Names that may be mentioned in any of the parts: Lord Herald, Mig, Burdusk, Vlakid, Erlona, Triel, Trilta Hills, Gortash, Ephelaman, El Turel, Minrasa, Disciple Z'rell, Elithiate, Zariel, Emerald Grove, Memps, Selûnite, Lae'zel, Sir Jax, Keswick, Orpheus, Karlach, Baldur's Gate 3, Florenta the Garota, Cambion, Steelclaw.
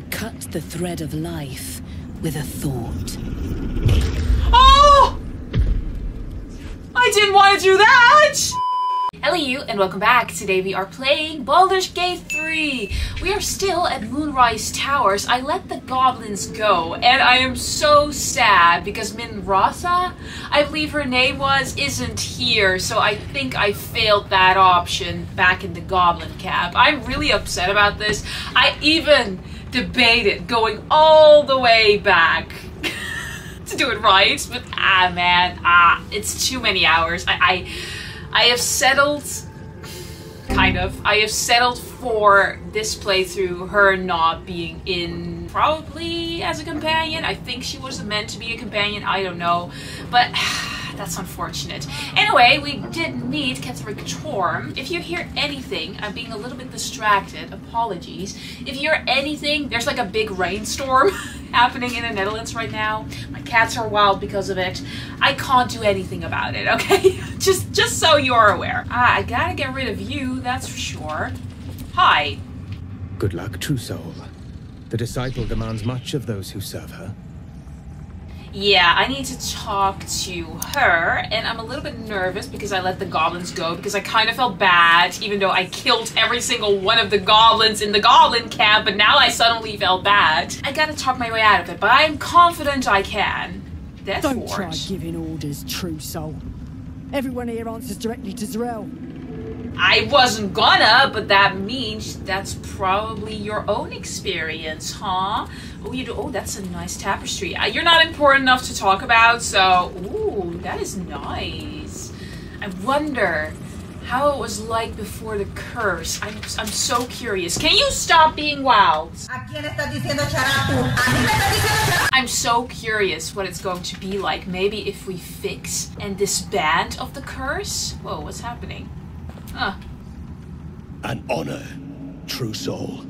to cut the thread of life with a thought. Oh! I didn't want to do that! Hello you, and welcome back. Today we are playing Baldur's Gate 3. We are still at Moonrise Towers. I let the goblins go, and I am so sad because Minrasa, I believe her name was, isn't here. So I think I failed that option back in the goblin cab. I'm really upset about this. I even debated going all the way back to do it right, but it's too many hours. I have settled, kind of, I have settled for this playthrough, her not being in, probably as a companion. I think she was meant to be a companion, I don't know, but that's unfortunate. Anyway, we did meet Ketheric Thorm. If you hear anything, I'm being a little bit distracted, apologies. If you hear anything, there's like a big rainstorm happening in the Netherlands right now. My cats are wild because of it. I can't do anything about it, okay? just so you're aware. I gotta get rid of you, that's for sure. Hi. Good luck, true soul. The disciple demands much of those who serve her. Yeah, I need to talk to her, and I'm a little bit nervous because I let the goblins go, because I kind of felt bad, even though I killed every single one of the goblins in the goblin camp, but now I suddenly felt bad. I gotta talk my way out of it, but I'm confident I can. Therefore... Don't try giving orders, true soul. Everyone here answers directly to Z'rell. I wasn't gonna, but that means that's probably your own experience, huh? Oh, you do. Oh, that's a nice tapestry. You're not important enough to talk about, so... Ooh, that is nice. I wonder how it was like before the curse. I'm so curious. Can you stop being wild? I'm so curious what it's going to be like. Maybe if we fix and disband of the curse? Whoa, what's happening? Huh. An honor, true soul.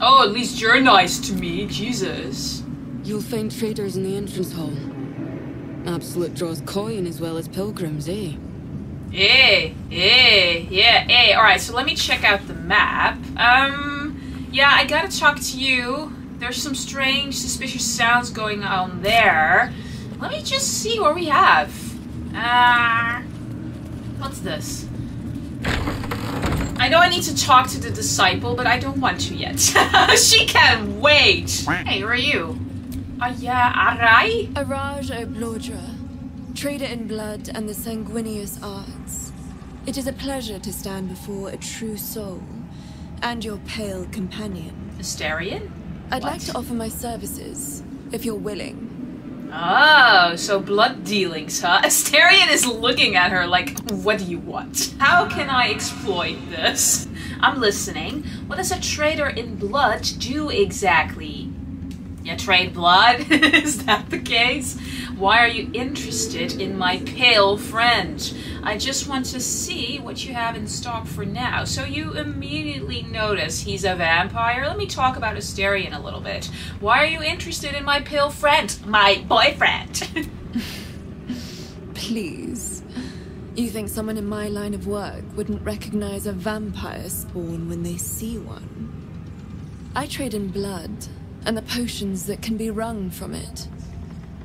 Oh, at least you're nice to me, Jesus. You'll find traders in the entrance hall. Absolute draws coin as well as pilgrims, eh? Eh. Alright, so let me check out the map. Yeah, I gotta talk to you. There's some strange, suspicious sounds going on there. Let me just see what we have. What's this? I know I need to talk to the disciple, but I don't want to yet. She can wait! Hey, who are you? Araj? Araj Oblodra, trader in blood and the sanguineous arts. It is a pleasure to stand before a true soul and your pale companion. Astarion? I'd like to offer my services, if you're willing. Oh, so blood dealings, huh? Astarion is looking at her like, what do you want? How can I exploit this? I'm listening. What does a trader in blood do exactly? You trade blood? Is that the case? Why are you interested in my pale friend? I just want to see what you have in stock for now. So you immediately notice he's a vampire. Let me talk about Astarion a little bit. Why are you interested in my pale friend? My boyfriend! Please. You think someone in my line of work wouldn't recognize a vampire spawn when they see one? I trade in blood and the potions that can be wrung from it.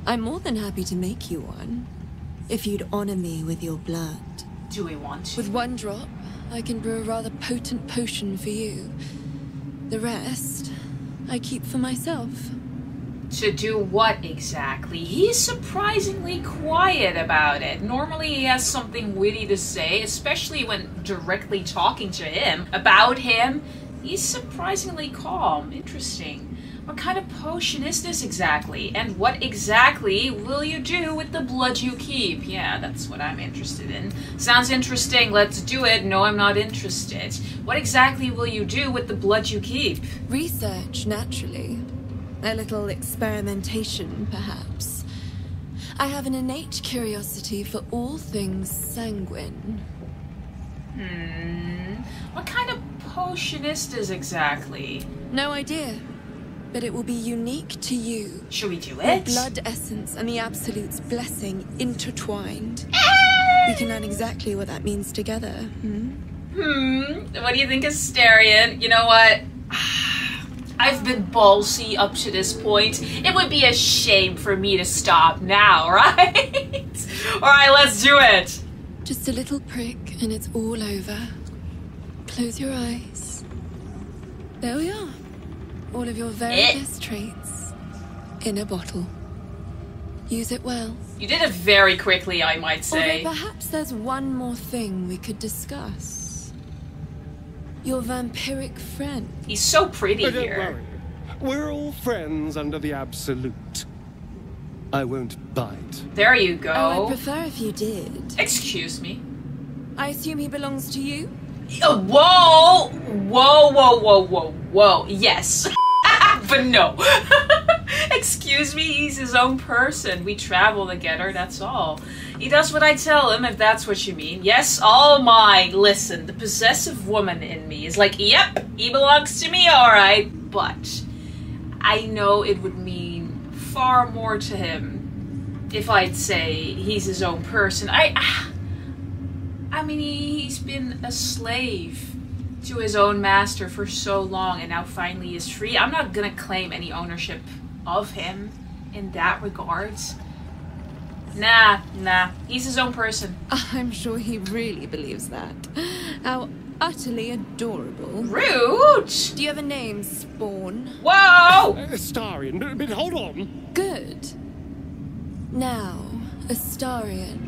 I'm more than happy to make you one, if you'd honor me with your blood. Do we want to? With one drop, I can brew a rather potent potion for you. The rest, I keep for myself. To do what exactly? He's surprisingly quiet about it. Normally he has something witty to say, especially when directly talking to him about him. He's surprisingly calm. Interesting. What kind of potion is this exactly? And what exactly will you do with the blood you keep? Yeah, that's what I'm interested in. Sounds interesting, let's do it. No, I'm not interested. What exactly will you do with the blood you keep? Research, naturally. A little experimentation, perhaps. I have an innate curiosity for all things sanguine. What kind of potion is this exactly? No idea. But it will be unique to you. Shall we do it? The blood essence and the Absolute's blessing intertwined. We can learn exactly what that means together. What do you think, Astarion? You know what? I've been ballsy up to this point. It would be a shame for me to stop now, right? Alright, let's do it! Just a little prick and it's all over. Close your eyes. There we are. All of your very best traits in a bottle. Use it well. You did it very quickly, I might say. Although perhaps there's one more thing we could discuss. Your vampiric friend. He's so pretty here. Don't worry. We're all friends under the absolute. I won't bite. There you go. Oh, I'd prefer if you did. Excuse me. I assume he belongs to you? Whoa! Whoa, whoa, whoa, whoa, whoa. Yes. But no. Excuse me, he's his own person. We travel together, that's all. He does what I tell him, if that's what you mean. Yes, all mine. Listen, the possessive woman in me is like, yep, he belongs to me, alright. But I know it would mean far more to him if I'd say he's his own person. I mean, he's been a slave to his own master for so long and now finally is free. I'm not gonna claim any ownership of him in that regard. Nah, he's his own person. I'm sure he really believes that. How utterly adorable. Rude! Do you have a name, Spawn? Whoa! Astarion, but hold on. Good. Now, Astarion.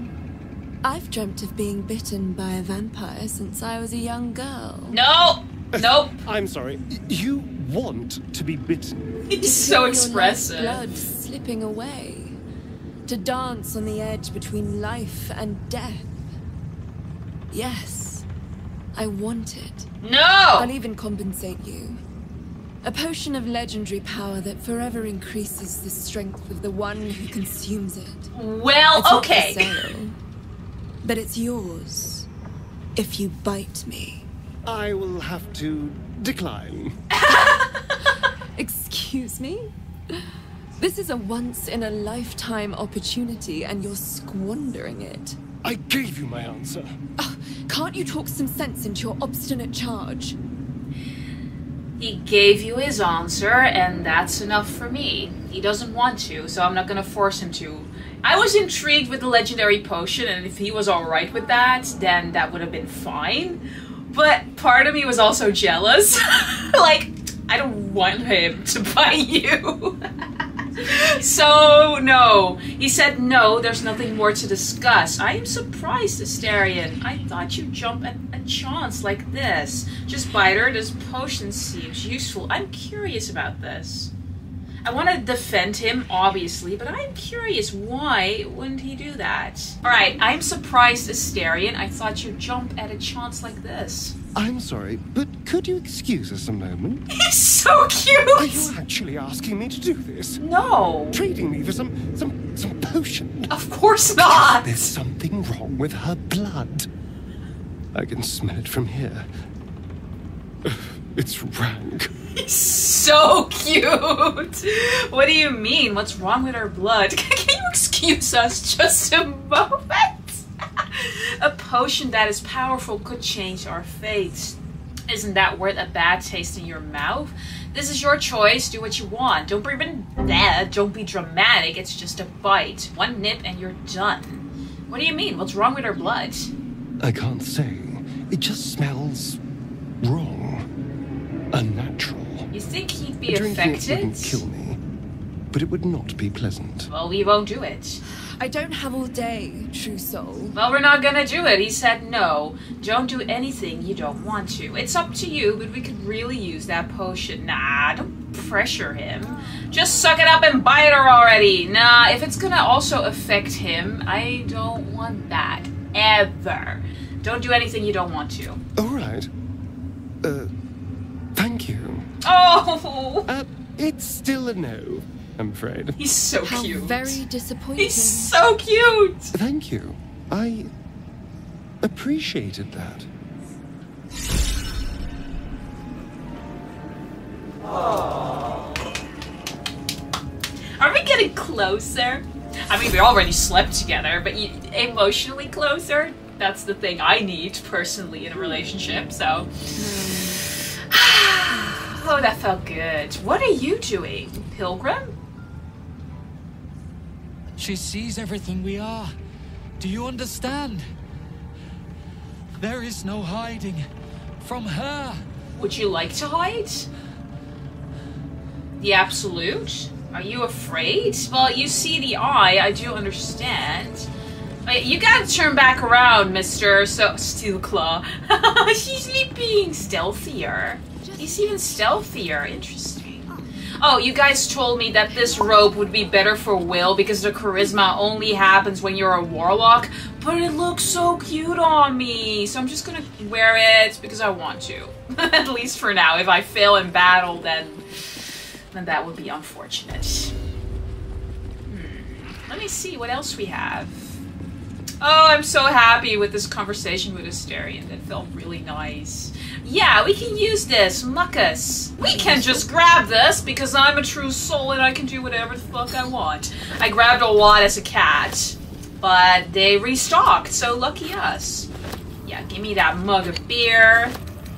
I've dreamt of being bitten by a vampire since I was a young girl. No! Nope. I'm sorry. You want to be bitten. It's so expressive. Blood slipping away. To dance on the edge between life and death. Yes. I want it. No! I'll even compensate you. A potion of legendary power that forever increases the strength of the one who consumes it. Well, it's okay. But it's yours, if you bite me. I will have to decline. Excuse me? This is a once-in-a-lifetime opportunity, and you're squandering it. I gave you my answer. Oh, can't you talk some sense into your obstinate charge? He gave you his answer, and that's enough for me. He doesn't want to, so I'm not gonna force him to. I was intrigued with the legendary potion, and if he was alright with that, then that would have been fine. But part of me was also jealous. Like, I don't want him to bite you. So, no. He said, no, there's nothing more to discuss. I am surprised, Astarion. I thought you'd jump at a chance like this. Just bite her, this potion seems useful. I'm curious about this. I want to defend him, obviously, but I'm curious, why wouldn't he do that? Alright, I'm surprised, Astarion. I thought you'd jump at a chance like this. I'm sorry, but could you excuse us a moment? He's so cute! Are you actually asking me to do this? No. Trading me for some potion? Of course not! There's something wrong with her blood. I can smell it from here. It's rank. He's so cute! What do you mean? What's wrong with our blood? Can you excuse us just a moment? A potion that is powerful could change our fates. Isn't that worth a bad taste in your mouth? This is your choice. Do what you want. Don't be dramatic. It's just a bite. One nip and you're done. What do you mean? What's wrong with our blood? I can't say. It just smells wrong. Unnatural. You think he'd be affected? Drinking it wouldn't kill me, but it would not be pleasant. Well, we won't do it. I don't have all day, true soul. Well, we're not gonna do it. He said no. Don't do anything you don't want to. It's up to you, but we could really use that potion. Nah, don't pressure him. Just suck it up and bite her already. Nah, if it's gonna also affect him, I don't want that. Ever. Don't do anything you don't want to. Alright. Thank you. Oh! It's still a no, I'm afraid. He's so cute. How very disappointing. He's so cute! Thank you. I appreciated that. Oh. Are we getting closer? I mean, we already slept together, but emotionally closer? That's the thing I need, personally, in a relationship, so... Oh, Oh, that felt good. What are you doing, Pilgrim? She sees everything we are. Do you understand? There is no hiding from her. Would you like to hide? The Absolute? Are you afraid? Well, you see the eye, I do understand. But you gotta turn back around, mister. So, Steelclaw. She's being stealthier. He's even stealthier. Interesting. Oh, you guys told me that this rope would be better for Will because the charisma only happens when you're a warlock. But it looks so cute on me. So I'm just gonna wear it because I want to. At least for now. If I fail in battle, then that would be unfortunate. Let me see what else we have. Oh, I'm so happy with this conversation with Astarion. That felt really nice. Yeah, we can use this. Muck us. We can just grab this because I'm a true soul and I can do whatever the fuck I want. I grabbed a lot as a cat, but they restocked, so lucky us. Yeah, give me that mug of beer.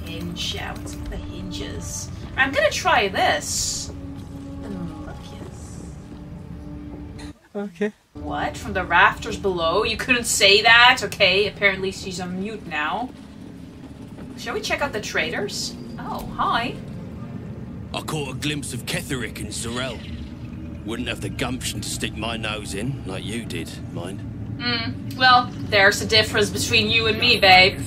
Hinge. Yeah, what's with the hinges? I'm gonna try this. Okay. What? From the rafters below? You couldn't say that? Okay, apparently she's on mute now. Shall we check out the traders? Oh, hi. I caught a glimpse of Ketheric and Z'rell. Wouldn't have the gumption to stick my nose in like you did, mind. Well, there's a difference between you and me, babe.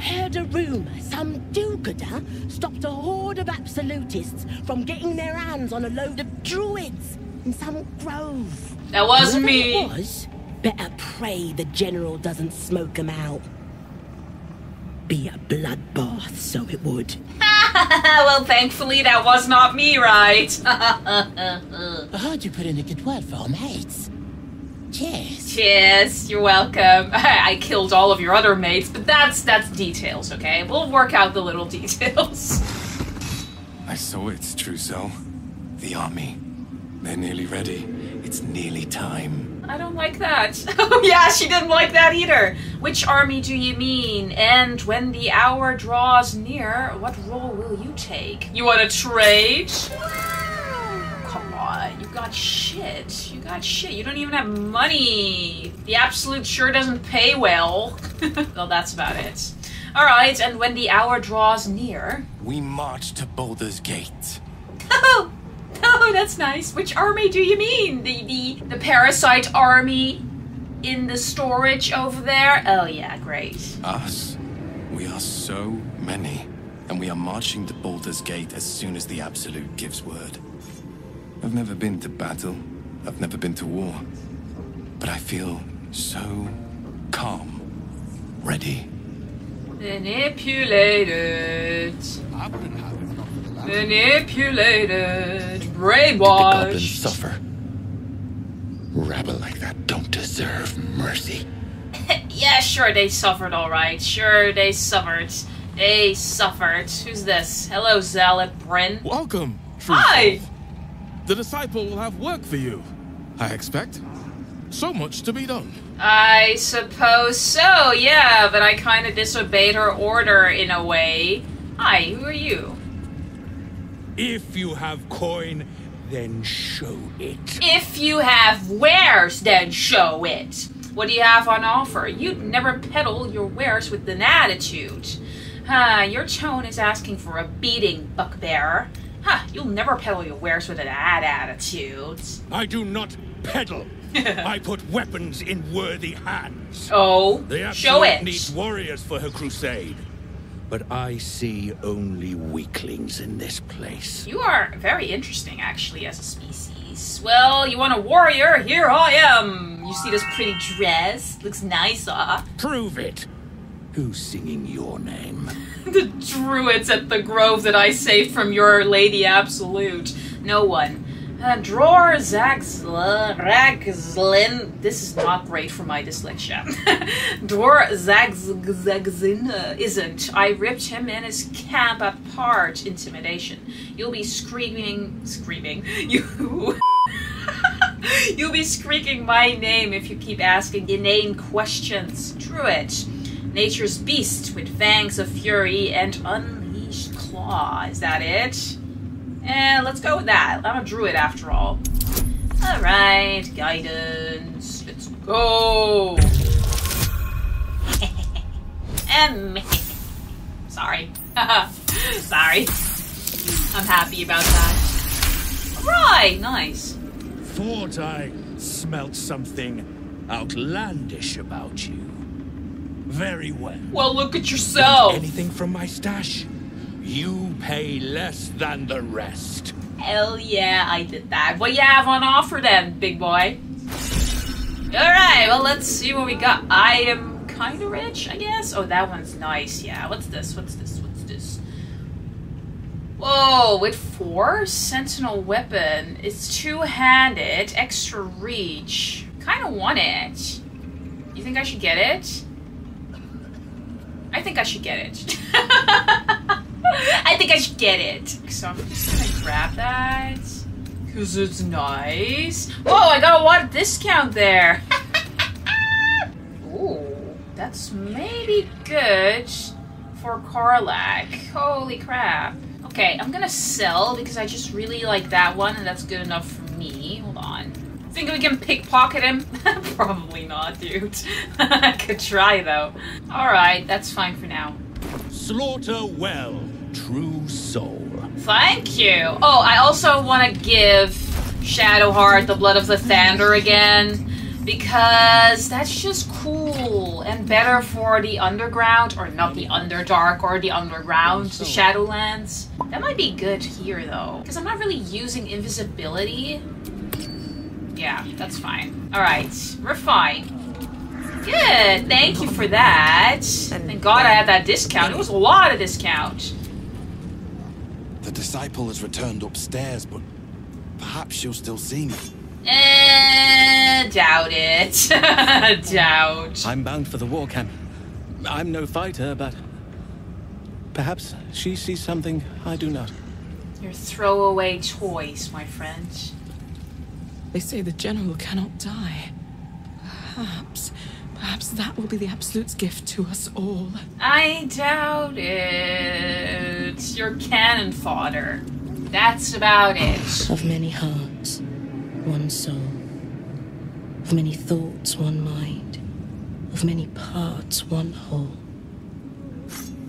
Heard a rumor some do-gooder stopped a horde of absolutists from getting their hands on a load of druids in some grove. That was me. It was. Better pray the general doesn't smoke them out. Be a bloodbath, so it would. Well, thankfully that was not me, right? I heard you put in a good word for our mates. Cheers. Cheers. You're welcome. I killed all of your other mates, but that's details, okay? We'll work out the little details. I saw its true self. The army. They're nearly ready. It's nearly time. I don't like that. Oh yeah, she didn't like that either. Which army do you mean? And when the hour draws near, what role will you take? You want to trade? Come on, you got shit. You got shit. You don't even have money. The Absolute sure doesn't pay well. Well, that's about it. All right, and when the hour draws near, we march to Baldur's Gate. Oh. Oh, that's nice. Which army do you mean? The parasite army in the storage over there? Oh yeah, great. Us? We are so many. And we are marching to Baldur's Gate as soon as the Absolute gives word. I've never been to battle. I've never been to war. But I feel so calm. Ready. Manipulated. Manipulated, brainwashed. The goblins suffer. Rabble like that don't deserve mercy. Yeah, sure, they suffered, all right. Sure, they suffered. They suffered. Who's this? Hello, Zealot Bryn. Welcome. Hi. The Disciple will have work for you, I expect. So much to be done. I suppose so, yeah, but I kind of disobeyed her order in a way. Hi, who are you? If you have coin, then show it. If you have wares, then show it. What do you have on offer? You'd never peddle your wares with an attitude. Your tone is asking for a beating, Buckbearer. You'll never peddle your wares with an attitude. I do not peddle. I put weapons in worthy hands. Oh, show it. Needs warriors for her crusade. But I see only weaklings in this place. You are very interesting, actually, as a species. Well, you want a warrior? Here I am! You see this pretty dress? Looks nice, ah. Prove it! Who's singing your name? The druids at the grove that I saved from your Lady Absolute. No one. Dror Zagzlin. This is not great for my dyslexia. Dror Zagzlin isn't. I ripped him and his camp apart. Intimidation. You'll be screaming. You'll be screaming my name if you keep asking inane questions. Druid, nature's beast with fangs of fury and unleashed claws. claw. Is that it? And let's go with that. I'm a druid after all. Alright, guidance. Let's go. Sorry. Sorry. I'm happy about that. Alright, nice. Thought I smelt something outlandish about you. Very well. Well, look at yourself. Want anything from my stash? You pay less than the rest. Hell yeah, I did that. What you have on offer then, big boy? Alright, well, let's see what we got. I am kind of rich, I guess. Oh, that one's nice. Yeah, what's this? What's this? What's this? Whoa, with four? Sentinel weapon. It's two-handed. Extra reach. Kind of want it. You think I should get it? I think I should get it. I think I should get it. So I'm just gonna grab that. Cause it's nice. Whoa, I got a lot of discount there. Ooh, that's maybe good for Karlach. Holy crap. Okay, I'm gonna sell because I just really like that one and that's good enough for me. Hold on. Think we can pickpocket him? Probably not, dude. I could try though. Alright, that's fine for now. Slaughter well, true soul. Thank you. Oh, I also want to give Shadowheart the Blood of the Thunder again, because that's just cool and better for the underground, or not the Underdark, or the underground, the Shadowlands. That might be good here though, because I'm not really using invisibility. Yeah, that's fine. All right, we're fine. Good, thank you for that. Thank God I had that discount. It was a lot of discount. The disciple has returned upstairs, but perhaps she'll still see me. Doubt it. Doubt. I'm bound for the war camp. I'm no fighter, but perhaps she sees something I do not. Your throwaway toys, my friend. They say the general cannot die. Perhaps that will be the Absolute's gift to us all. I doubt it. Your cannon fodder. That's about it. Of many hearts, one soul. Of many thoughts, one mind. Of many parts, one whole.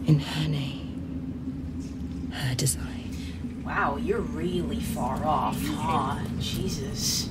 In her name, her design. Wow, you're really far off, huh? Jesus.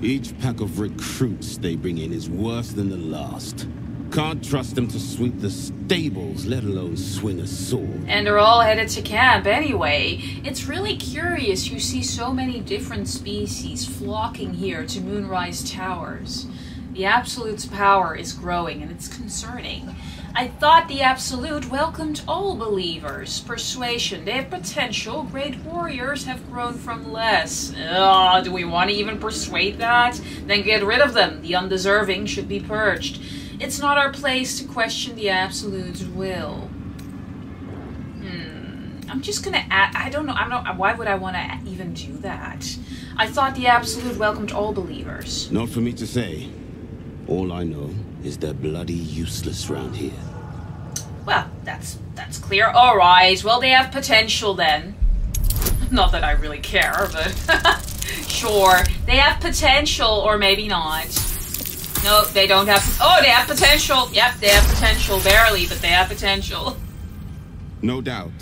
Each pack of recruits they bring in is worse than the last. Can't trust them to sweep the stables, let alone swing a sword. And they're all headed to camp anyway. It's really curious you see so many different species flocking here to Moonrise Towers. The Absolute's power is growing, and it's concerning. I thought the Absolute welcomed all believers. Persuasion, they have potential. Great warriors have grown from less. Ugh, do we want to even persuade that? Then get rid of them. The undeserving should be purged. It's not our place to question the Absolute's will. I'm just gonna add, I don't know, why would I want to even do that? I thought the Absolute welcomed all believers. Not for me to say. All I know is they're bloody useless round here. Well, that's clear. All right. Well, they have potential then. Not that I really care, but sure. They have potential, or maybe not. No, they don't have... Oh, they have potential. Yep, they have potential. Barely, but they have potential. No doubt.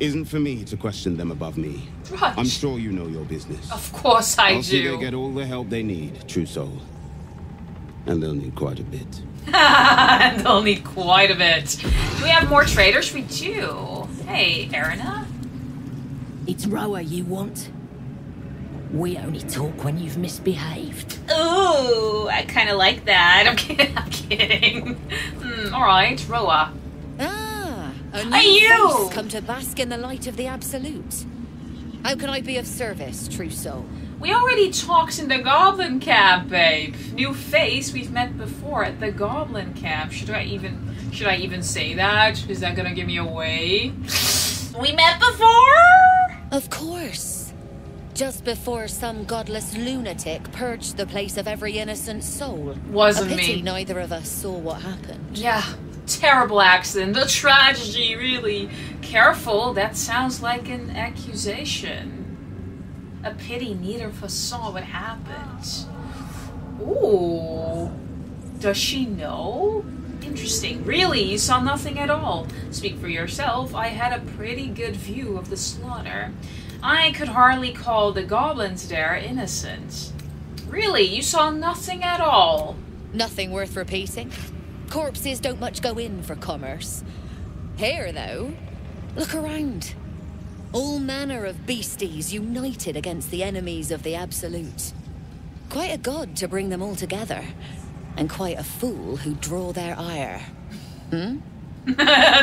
Isn't for me to question them above me. Right. I'm sure you know your business. Of course I do. I'll see they get all the help they need, true soul. And they'll need quite a bit. And they'll need quite a bit. Do we have more traders? We do. Hey, Erlona? It's Roa you want. We only talk when you've misbehaved. Ooh, I kind of like that. I'm kidding. I'm kidding. All right, Roa. Ah, are you come to bask in the light of the Absolute? How can I be of service, true soul? We already talked in the Goblin Camp, babe. New face we've met before at the Goblin Camp. Should I even say that? Is that gonna give me away? We met before? Of course. Just before some godless lunatic purged the place of every innocent soul. Wasn't me. A pity neither of us saw what happened. Yeah. terrible accident, a tragedy, really. Careful, that sounds like an accusation. A pity neither of us saw what happened. Ooh. Does she know? Interesting. Really, you saw nothing at all. Speak for yourself, I had a pretty good view of the slaughter. I could hardly call the goblins there innocent. Really, you saw nothing at all? Nothing worth repeating. Corpses don't much go in for commerce. Here, though, look around. All manner of beasties united against the enemies of the Absolute. Quite a god to bring them all together. And quite a fool who draw their ire. Hmm?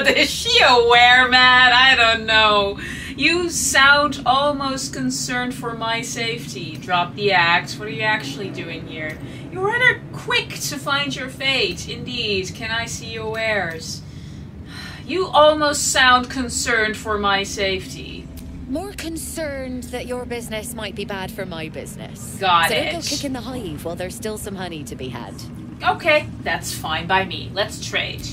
Is she aware, man? I don't know. You sound almost concerned for my safety. Drop the axe. What are you actually doing here? You're rather quick to find your fate. Indeed, can I see your wares? You almost sound concerned for my safety. More concerned that your business might be bad for my business. Got it. So don't go kicking the hive while there's still some honey to be had. Okay, that's fine by me. Let's trade.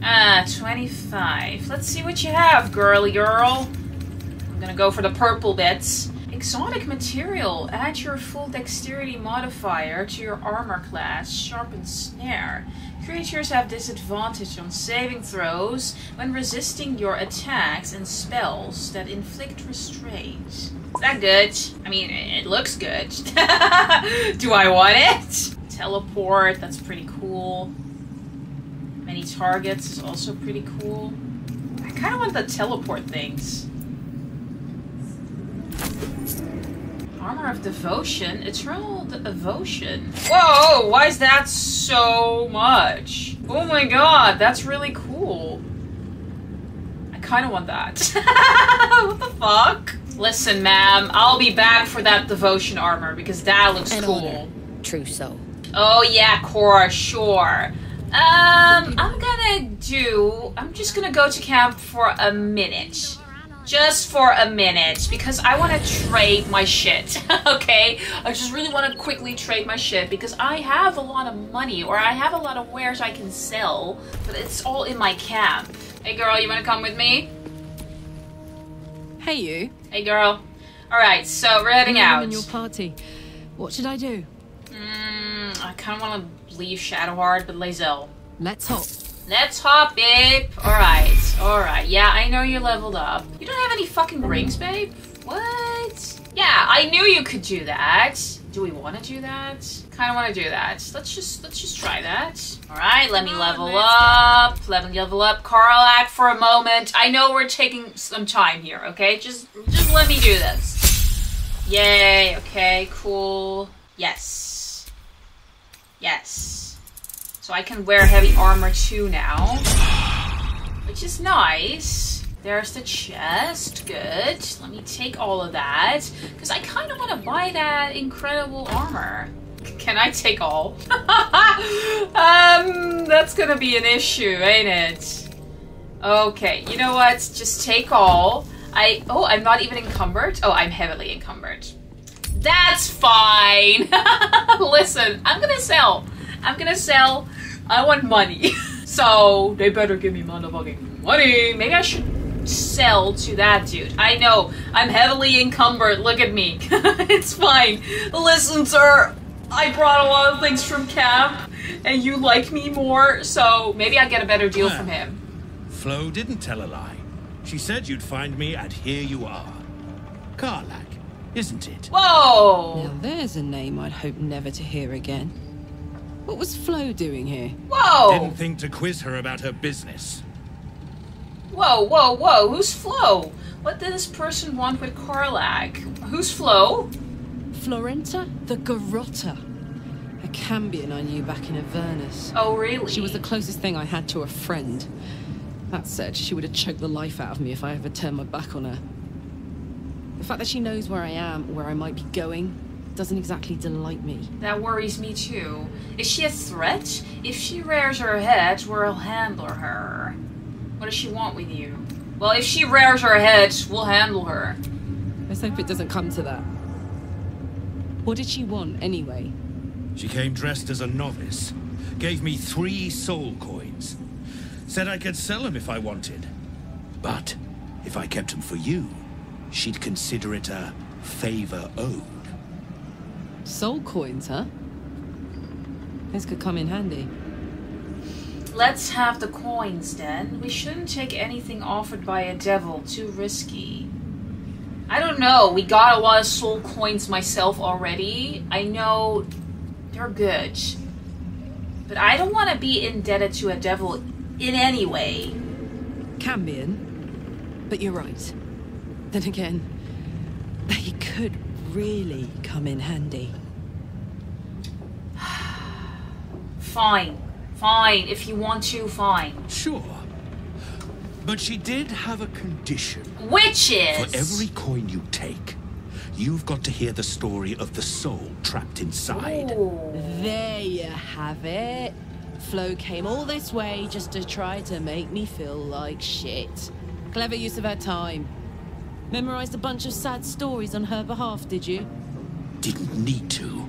25. Let's see what you have, girly girl. I'm gonna go for the purple bits. Exotic material. Add your full dexterity modifier to your armor class. Sharpened snare. Creatures have disadvantage on saving throws when resisting your attacks and spells that inflict restraint. Is that good? I mean, it looks good. Do I want it? Teleport, that's pretty cool. Many targets is also pretty cool. I kind of want the teleport things. Armor of Devotion? Eternal Devotion. Whoa, why is that so much? Oh my god, that's really cool. I kind of want that. What the fuck? Listen, ma'am, I'll be back for that devotion armor because that looks cool. True so. Oh yeah, Cora, sure. I'm just gonna go to camp for a minute. Just for a minute, because I want to trade my shit, okay? I just really want to quickly trade my shit because I have a lot of money, or I have a lot of wares I can sell, but it's all in my camp. Hey girl, you want to come with me? Hey you. Hey girl. Alright, so we're heading out. In your party. What should I do? I kind of want to leave Shadowheart, but Lae'zel. Let's hop. Let's hop, babe. Alright, alright. Yeah, I know you're leveled up. You don't have any fucking rings, babe? What? Yeah, I knew you could do that. Do we want to do that? Kind of want to do that. Let's just try that. Alright, let me level up. Let me level up Karlach for a moment. I know we're taking some time here, okay? Just let me do this. Yay, okay, cool. Yes. Yes. So I can wear heavy armor too now, which is nice. There's the chest, good. Let me take all of that, because I kind of want to buy that incredible armor. Can I take all? That's gonna be an issue, ain't it? Okay, you know what? Just take all. I'm not even encumbered? Oh, I'm heavily encumbered. That's fine. Listen, I'm gonna sell. I want money. So they better give me motherfucking money. Maybe I should sell to that dude. I know. I'm heavily encumbered. Look at me. It's fine. Listen, sir. I brought a lot of things from camp, and you like me more, so maybe I get a better deal from him. Flo didn't tell a lie. She said you'd find me, and here you are. Karlach, isn't it? Whoa! Now there's a name I'd hope never to hear again. What was Flo doing here? Whoa! Didn't think to quiz her about her business. Whoa, whoa, whoa, who's Flo? What did this person want with Karlach? Who's Flo? Florenta the Garota. A Cambion I knew back in Avernus. Oh, really? She was the closest thing I had to a friend. That said, she would have choked the life out of me if I ever turned my back on her. The fact that she knows where I am, where I might be going, doesn't exactly delight me. That worries me too. Is she a threat? If she rears her head, we'll handle her. What does she want with you? Well, if she rears her head, we'll handle her. Let's hope it doesn't come to that. What did she want anyway? She came dressed as a novice, gave me 3 soul coins, Said I could sell them if I wanted. But if I kept them for you, she'd consider it a favor owed. Soul coins, huh? This could come in handy. Let's have the coins then. We shouldn't take anything offered by a devil. Too risky. I don't know. We got a lot of soul coins myself already. I know they're good. But I don't want to be indebted to a devil in any way. Cambion. But you're right. Then again, they could really come in handy. Fine. Fine, if you want to, fine. Sure. But she did have a condition. Which is? For every coin you take, you've got to hear the story of the soul trapped inside. Ooh. There you have it. Flo came all this way just to try to make me feel like shit. Clever use of her time. Memorized a bunch of sad stories on her behalf, did you? Didn't need to.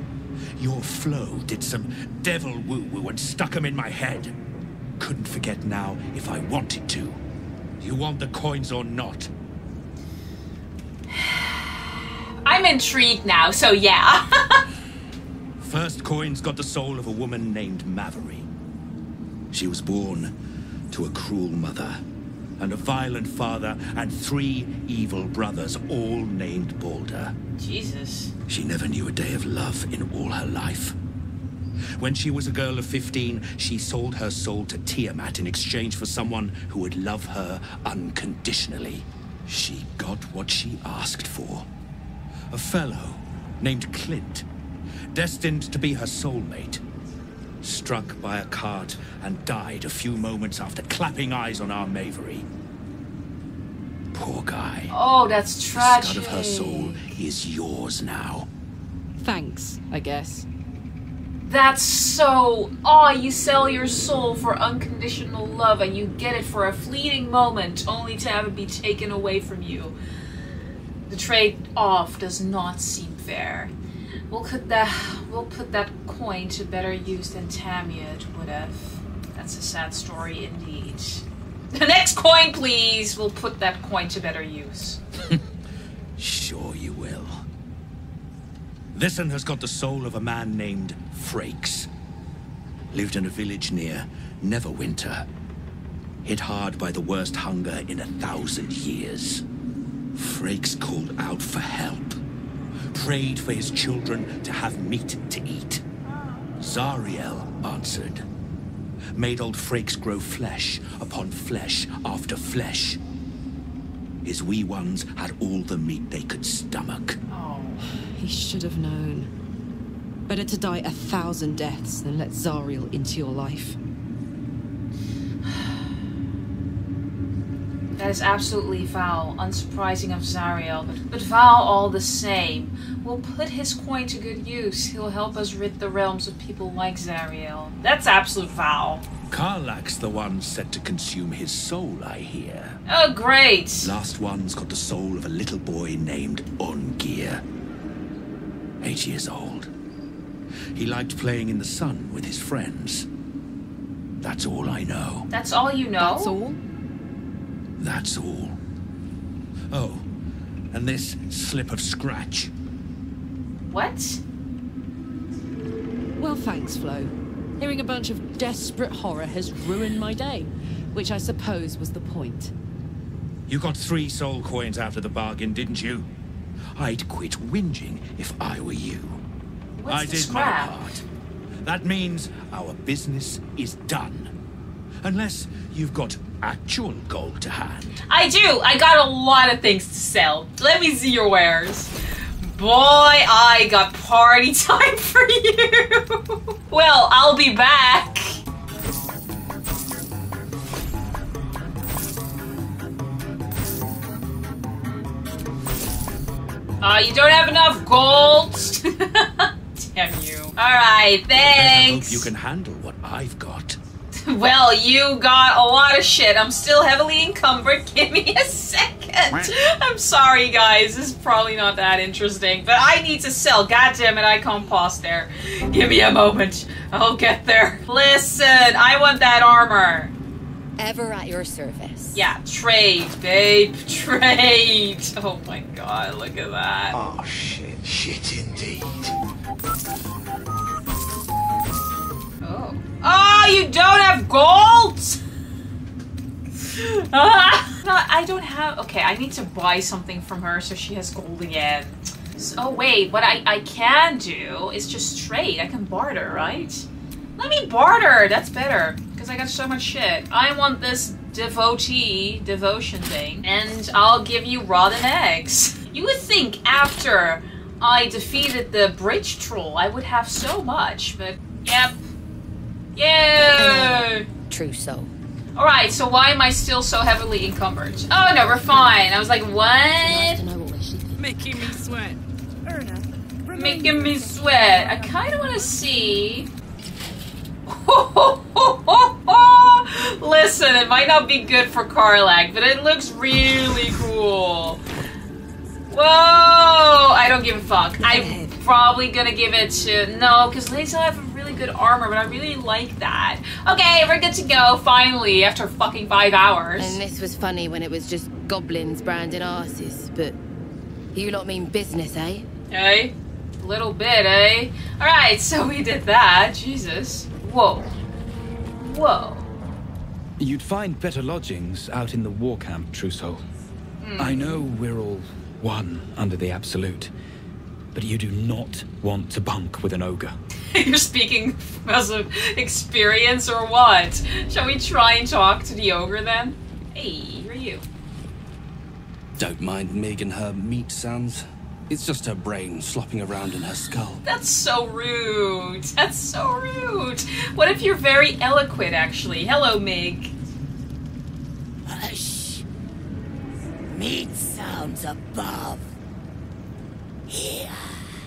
Your Flo did some devil woo-woo and stuck him in my head. Couldn't forget now if I wanted to. You want the coins or not? I'm intrigued now, so yeah. First coin's got the soul of a woman named Mavery. She was born to a cruel mother and a violent father and 3 evil brothers, all named Baldur. Jesus. She never knew a day of love in all her life. When she was a girl of 15, she sold her soul to Tiamat in exchange for someone who would love her unconditionally. She got what she asked for. A fellow named Clint, destined to be her soulmate. Struck by a cart and died a few moments after clapping eyes on our Mavery. Poor guy. Oh, that's tragic. The scud of her soul is yours now. Thanks, I guess. That's so... Aw, you sell your soul for unconditional love and you get it for a fleeting moment only to have it be taken away from you. The trade-off does not seem fair. We'll put that coin to better use than Tamiad would have. That's a sad story indeed. The next coin, please! We'll put that coin to better use. Sure you will. This one has got the soul of a man named Frakes. Lived in a village near Neverwinter. Hit hard by the worst hunger in 1,000 years. Frakes called out for help. Prayed for his children to have meat to eat. Zariel answered. Made old Frakes grow flesh upon flesh after flesh. His wee ones had all the meat they could stomach. Oh. He should have known. Better to die 1,000 deaths than let Zariel into your life. That is absolutely foul, unsurprising of Zariel, but foul all the same. We'll put his coin to good use. He'll help us rid the realms of people like Zariel. That's absolute foul. Karlach's the one set to consume his soul, I hear. Oh, great. Last one's got the soul of a little boy named Ungear. 8 years old. He liked playing in the sun with his friends. That's all I know. That's all you know? That's all? That's all. Oh, and this slip of scratch. What? Well, thanks, Flo. Hearing a bunch of desperate horror has ruined my day, which I suppose was the point. You got 3 soul coins out of the bargain, didn't you? I'd quit whinging if I were you. I did my part. That means our business is done. Unless you've got actual gold to hand. I do. I got a lot of things to sell. Let me see your wares. Boy, I got party time for you. Well, I'll be back. You don't have enough gold. Damn you. All right, thanks. I hope you can handle what I've got. Well, you got a lot of shit. I'm still heavily encumbered. Give me a second. I'm sorry, guys. This is probably not that interesting, but I need to sell. God damn it, I can't pause there. Give me a moment. I'll get there. Listen, I want that armor. Ever at your service. Yeah, trade, babe, trade. Oh my god, look at that. Oh shit, shit indeed. Oh. Oh, you don't have gold? Ah! No, I don't have. Okay, I need to buy something from her so she has gold again. So, oh wait, what I can do is just trade. I can barter, right? Let me barter. That's better. Because I got so much shit. I want this devotion thing, and I'll give you rotten eggs. You would think after I defeated the bridge troll, I would have so much, but yep. Yeah. True so. Alright, so why am I still so heavily encumbered? Oh no, we're fine. I was like, what? Making me sweat. Making me sweat. I kind of want to see... Listen, it might not be good for Karlach, but it looks really cool. Whoa! I don't give a fuck. I'm probably gonna give it to... No, because Lae'zel have a really good armor, but I really like that. Okay, we're good to go, finally, after fucking 5 hours. And this was funny when it was just goblins branding asses, but you lot mean business, eh? Eh? Little bit, eh? Alright, so we did that. Jesus. Whoa. Whoa. You'd find better lodgings out in the war camp, Trousseau. Mm. I know we're all one under the absolute, but you do not want to bunk with an ogre. You're speaking as of experience or what? Shall we try and talk to the ogre then? Hey, who are you? Don't mind Mig and her meat sounds. It's just her brain slopping around in her skull. That's so rude. That's so rude. What if you're very eloquent, actually? Hello, Mig. Hush. Meat sounds above. Here.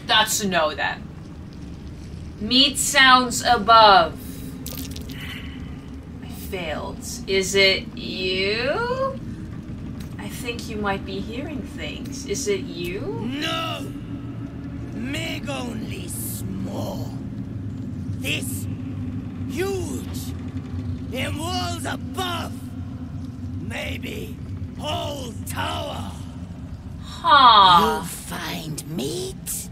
That's a no, then. Meat sounds above. I failed. Is it you? I think you might be hearing things. Is it you? No! Meg only small. This huge in walls above. Maybe whole tower. Huh. You find meat?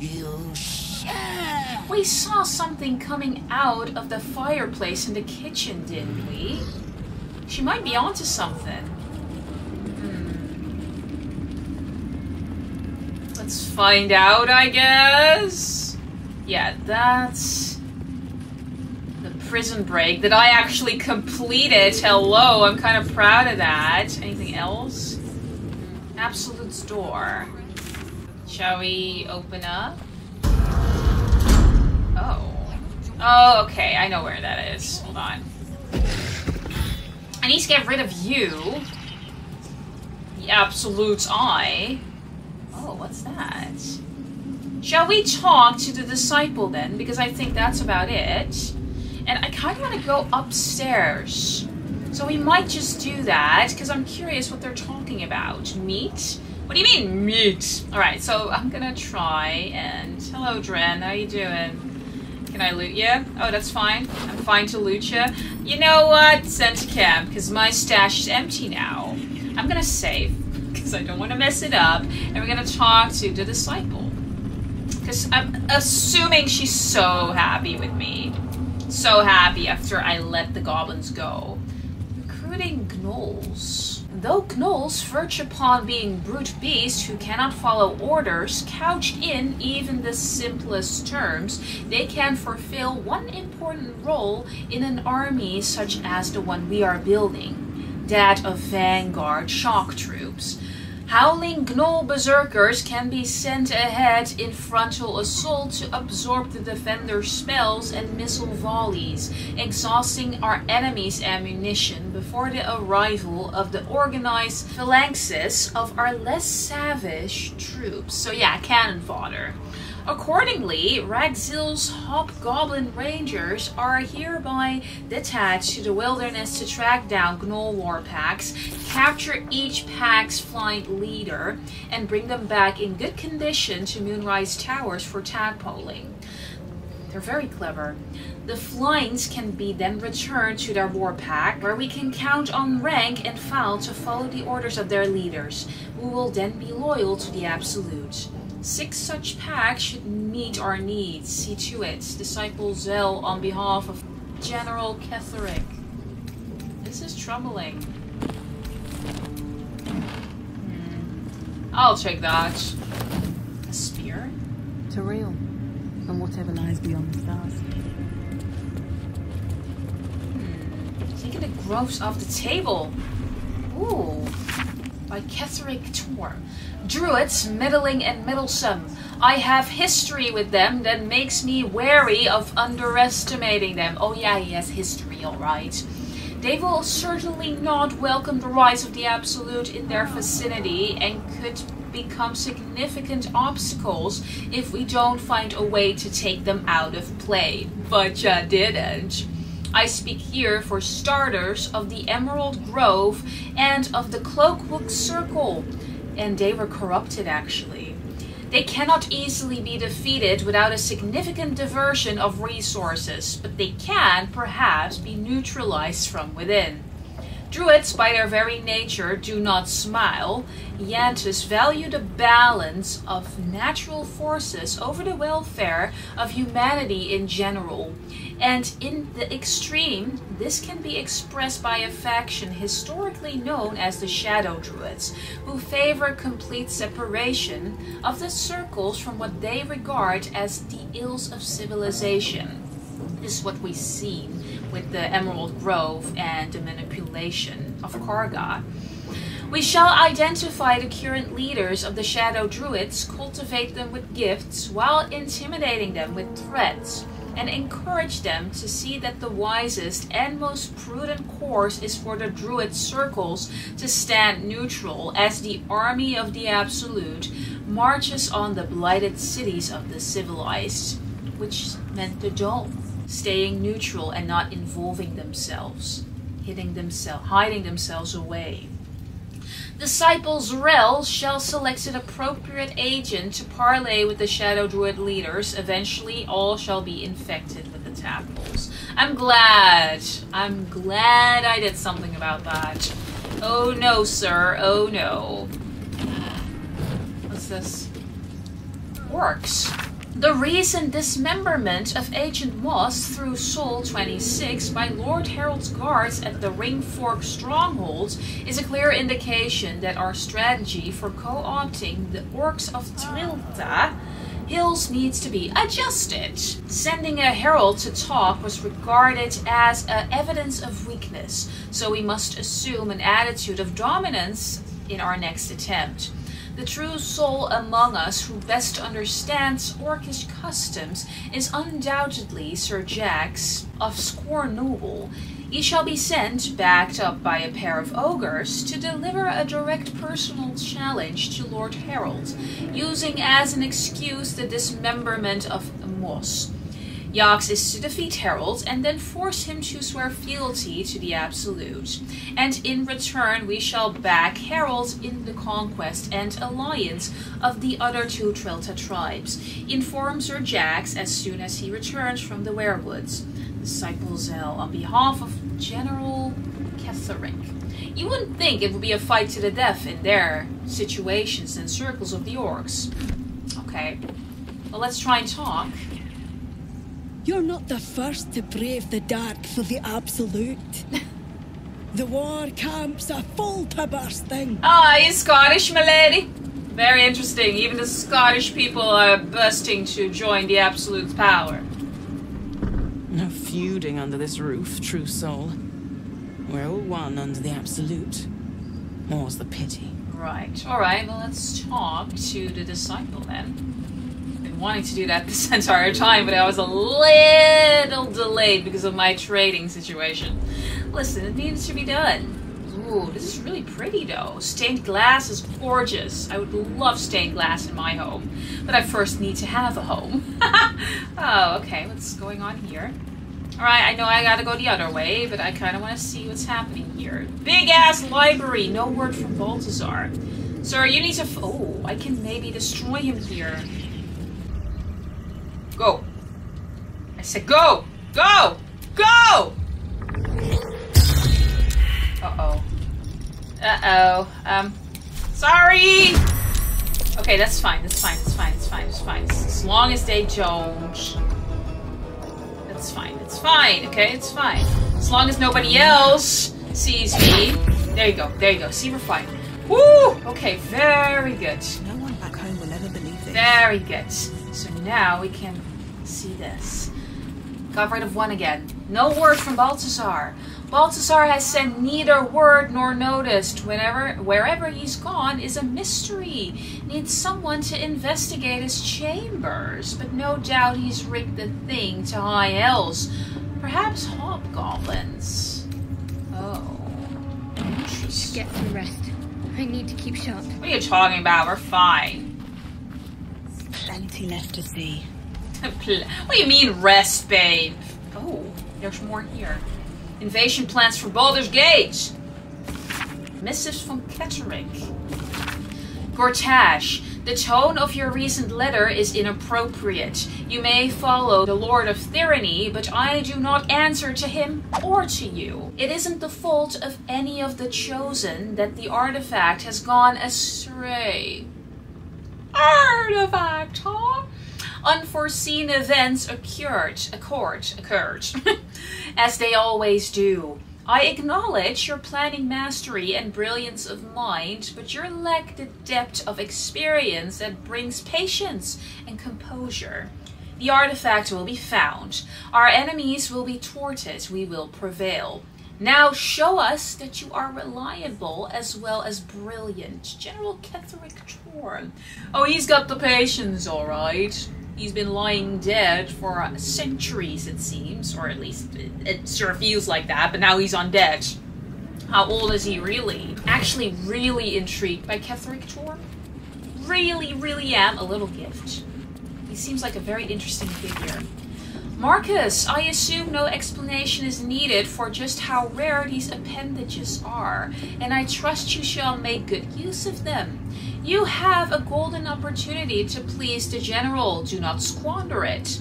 You share. We saw something coming out of the fireplace in the kitchen, didn't we? She might be onto something. Let's find out, I guess. Yeah, that's the prison break that I actually completed. Hello, I'm kind of proud of that. Anything else? Absolute's door. Shall we open up? Oh. Oh, okay. I know where that is. Hold on. I need to get rid of you. The absolute's eye. Oh, what's that? Shall we talk to the disciple then? Because I think that's about it. And I kind of want to go upstairs. So we might just do that, because I'm curious what they're talking about. Meat? What do you mean, meat? Alright, so I'm gonna try and... Hello, Dren. How you doing? Can I loot you? Oh, that's fine. I'm fine to loot you. You know what? Send to camp, because my stash is empty now. I'm gonna save. I don't want to mess it up, and we're going to talk to the disciple, because I'm assuming she's so happy with me, so happy after I let the goblins go. Recruiting gnolls. Though gnolls verge upon being brute beasts who cannot follow orders, couched in even the simplest terms, they can fulfill one important role in an army such as the one we are building, that of vanguard shock troops. Howling gnoll berserkers can be sent ahead in frontal assault to absorb the defender's spells and missile volleys, exhausting our enemy's ammunition before the arrival of the organized phalanxes of our less savage troops. So yeah, cannon fodder. Accordingly, Ragzil's hobgoblin rangers are hereby detached to the wilderness to track down gnoll war packs, capture each pack's flying leader, and bring them back in good condition to Moonrise Towers for tadpoling. They're very clever. The flyings can be then returned to their war pack, where we can count on rank and file to follow the orders of their leaders, who will then be loyal to the Absolute. 6 such packs should meet our needs. See to it. Disciple Z'rell on behalf of General Ketheric. This is troubling. I'll check that. A spear? To real. And whatever lies beyond the stars. Taking the groves off the table. Ooh. By Ketheric Thorm. Druids, meddling and meddlesome. I have history with them that makes me wary of underestimating them. Oh yeah, he has history, alright. They will certainly not welcome the rise of the Absolute in their vicinity and could become significant obstacles if we don't find a way to take them out of play. But ya didn't. I speak here for starters of the Emerald Grove and of the Cloakwood Circle. And they were corrupted, actually. They cannot easily be defeated without a significant diversion of resources, but they can, perhaps, be neutralized from within. Druids, by their very nature, do not smile, yet value the balance of natural forces over the welfare of humanity in general. And in the extreme, this can be expressed by a faction historically known as the Shadow Druids, who favor complete separation of the circles from what they regard as the ills of civilization. This is what we see with the Emerald Grove and the manipulation of Karga. We shall identify the current leaders of the Shadow Druids, cultivate them with gifts while intimidating them with threats, and encourage them to see that the wisest and most prudent course is for the Druid circles to stand neutral as the army of the Absolute marches on the blighted cities of the civilized, which meant the Dome, staying neutral and not involving themselves, hiding themselves away. Disciple Z'rell shall select an appropriate agent to parley with the Shadow Druid leaders. Eventually, all shall be infected with the tadpoles. I'm glad I did something about that. Oh no, sir. Oh no. What's this? Orcs. The recent dismemberment of Agent Moss through Sol 26 by Lord Harold's guards at the Ringfork strongholds is a clear indication that our strategy for co-opting the Orcs of Trilta Hills needs to be adjusted. Sending a herald to talk was regarded as evidence of weakness, so we must assume an attitude of dominance in our next attempt. The true soul among us who best understands Orcish customs is undoubtedly Sir Jax of Scornoble. He shall be sent, backed up by a pair of ogres, to deliver a direct personal challenge to Lord Harold, using as an excuse the dismemberment of Moss. Yax is to defeat Harold and then force him to swear fealty to the Absolute. And in return, we shall back Harold in the conquest and alliance of the other 2 Trilta tribes. Inform Sir Jax as soon as he returns from the Werewoods. Disciple Z'rell on behalf of General Ketheric. You wouldn't think it would be a fight to the death in their situations and circles of the Orcs. Okay. Well, let's try and talk. You're not the first to brave the dark for the Absolute. The war camps are full to bursting. Ah, he's Scottish, my lady. Very interesting. Even the Scottish people are bursting to join the Absolute's power. No feuding under this roof, true soul. We're all one under the Absolute. More's the pity. Right. All right. Well, let's talk to the disciple then. Wanting to do that this entire time, but I was a little delayed because of my trading situation. Listen, it needs to be done. Ooh, this is really pretty though. Stained glass is gorgeous. I would love stained glass in my home, but I first need to have a home. Oh, okay, what's going on here? Alright, I know I gotta go the other way, but I kind of want to see what's happening here. Big ass library! No word from Balthazar. Sir, you need to oh, I can maybe destroy him here. Go. said, go! Go! Go! Uh-oh. Uh-oh. Sorry! Okay, that's fine. That's fine. That's fine. That's fine. That's fine. As long as they don't... That's fine. It's fine. Okay, it's fine. As long as nobody else sees me. There you go. There you go. See, we're fine. Woo! Okay, very good. No one back home will ever believe this. Very good. So now we can see this. Got rid of one again. No word from Balthazar. Balthazar has sent neither word nor noticed. Wherever he's gone is a mystery. Needs someone to investigate his chambers, but no doubt he's rigged the thing to high elves. Perhaps hobgoblins. Oh, interesting. You should get some rest. I need to keep sharp. What are you talking about? We're fine. There's plenty left to see. What do you mean, rest, babe? Oh, there's more here. Invasion plans for Baldur's Gate. Missives from Ketheric. Gortash, the tone of your recent letter is inappropriate. You may follow the Lord of Tyranny, but I do not answer to him or to you. It isn't the fault of any of the Chosen that the artifact has gone astray. Artifact, huh? Unforeseen events occurred, as they always do. I acknowledge your planning mastery and brilliance of mind, but you lack the depth of experience that brings patience and composure. The artifact will be found. Our enemies will be thwarted. We will prevail. Now show us that you are reliable as well as brilliant. General Ketheric Thorm. Oh, he's got the patience, all right. He's been lying dead for centuries, it seems, or at least it sure feels like that, but now he's undead. How old is he really? Actually really intrigued by Ketheric Thorm. Really, really am. A little gift. He seems like a very interesting figure. Marcus, I assume no explanation is needed for just how rare these appendages are, and I trust you shall make good use of them. You have a golden opportunity to please the general. Do not squander it.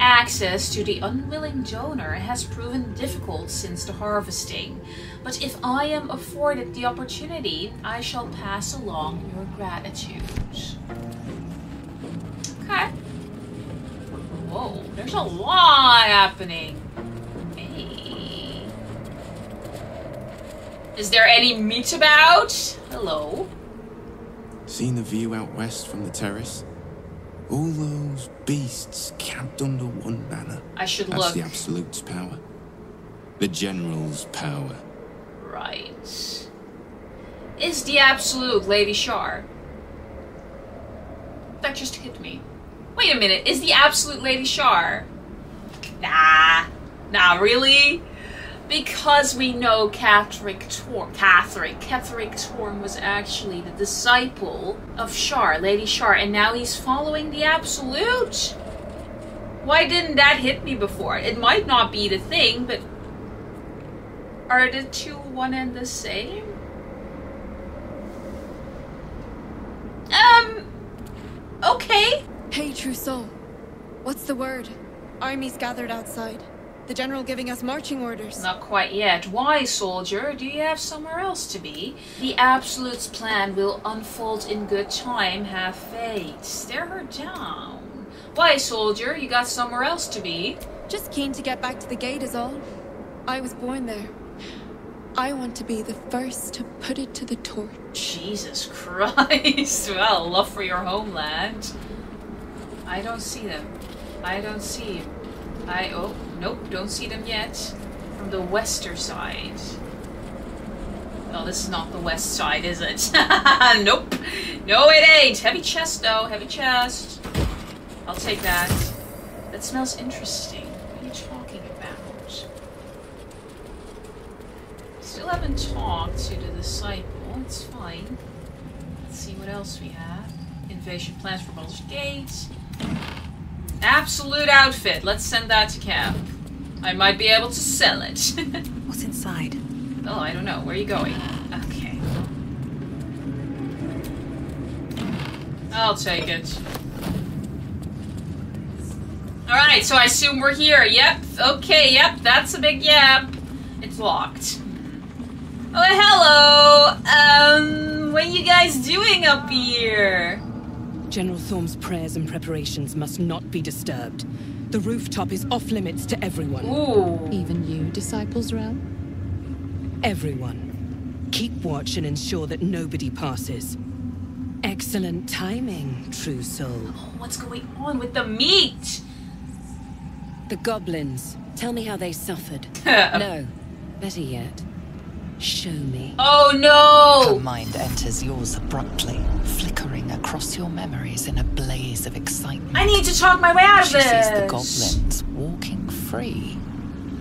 Access to the unwilling donor has proven difficult since the harvesting, but if I am afforded the opportunity, I shall pass along your gratitude. Okay. Whoa, there's a lot happening. Hey. Is there any meat about? Hello. Seen the view out west from the terrace? All those beasts camped under one banner. I should look. That's the Absolute's power. The General's power. Right. Is the Absolute Lady Shar? That just hit me. Wait a minute. Is the Absolute Lady Shar? Nah. Nah, really? Because we know Ketheric Thorm was actually the disciple of Shar, Lady Shar, and now he's following the Absolute. Why didn't that hit me before? It might not be the thing, but are the two one and the same? Okay. Hey, true soul. What's the word? Armies gathered outside. The general giving us marching orders. Not quite yet. Why, soldier? Do you have somewhere else to be? The Absolute's plan will unfold in good time. Have faith. Stare her down. Why, soldier? You got somewhere else to be? Just keen to get back to the gate is all. I was born there. I want to be the first to put it to the torch. Jesus Christ. Well, love for your homeland. I don't see them. I don't see you. Oh, nope, don't see them yet. From the western side. Well, this is not the west side, is it? Nope. No, it ain't. Heavy chest, though. Heavy chest. I'll take that. That smells interesting. What are you talking about? Still haven't talked to the disciple. It's fine. Let's see what else we have. Invasion plans for Baldur's Gate. Absolute outfit. Let's send that to camp. I might be able to sell it. What's inside? Oh, I don't know. Where are you going? Okay. I'll take it. Alright, so I assume we're here. Yep. Okay, yep. That's a big yep. It's locked. Oh, hello! What are you guys doing up here? General Thorm's prayers and preparations must not be disturbed. The rooftop is off-limits to everyone. Ooh. Even you, Disciple Z'rell? Everyone. Keep watch and ensure that nobody passes. Excellent timing, true soul. Oh, what's going on with the meat? The goblins. Tell me how they suffered. No. Better yet. Show me. Oh no! Her mind enters yours abruptly, flickering across your memories in a blaze of excitement. I need to talk my way out of this! She sees the goblins walking free,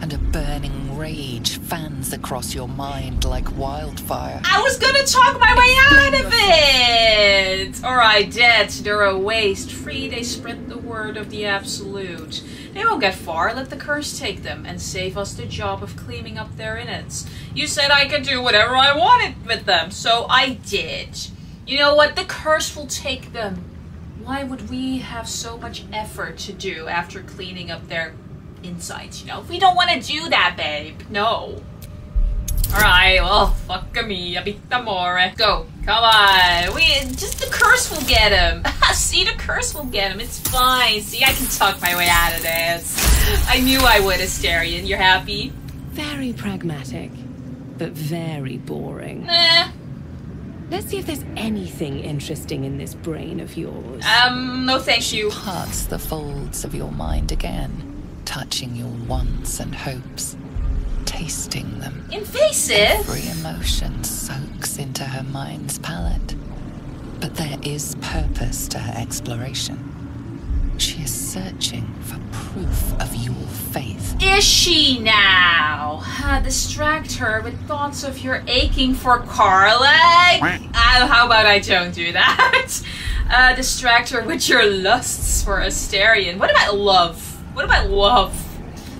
and a burning rage fans across your mind like wildfire. I was gonna talk my way out of it! Or I dead, they're a waste. Free, they spread the word of the absolute. They won't get far, let the curse take them, and save us the job of cleaning up their innards. You said I could do whatever I wanted with them, so I did. You know what? The curse will take them. Why would we have so much effort to do after cleaning up their insides, you know? If we don't want to do that, babe. No. Alright, well, fuck me. Abita more. Go. Come on. Just the curse will get him. See, the curse will get him. It's fine. See, I can talk my way out of this. I knew I would, Astarion. You're happy? Very pragmatic, but very boring. Eh. Let's see if there's anything interesting in this brain of yours. No thank you. She parts the folds of your mind again, touching your wants and hopes. Tasting them. Invasive! Every emotion soaks into her mind's palate. But there is purpose to her exploration. She is searching for proof of your faith. Is she now? Distract her with thoughts of your aching for Karlach. How about I don't do that? Distract her with your lusts for Astarion. What about love? What about love?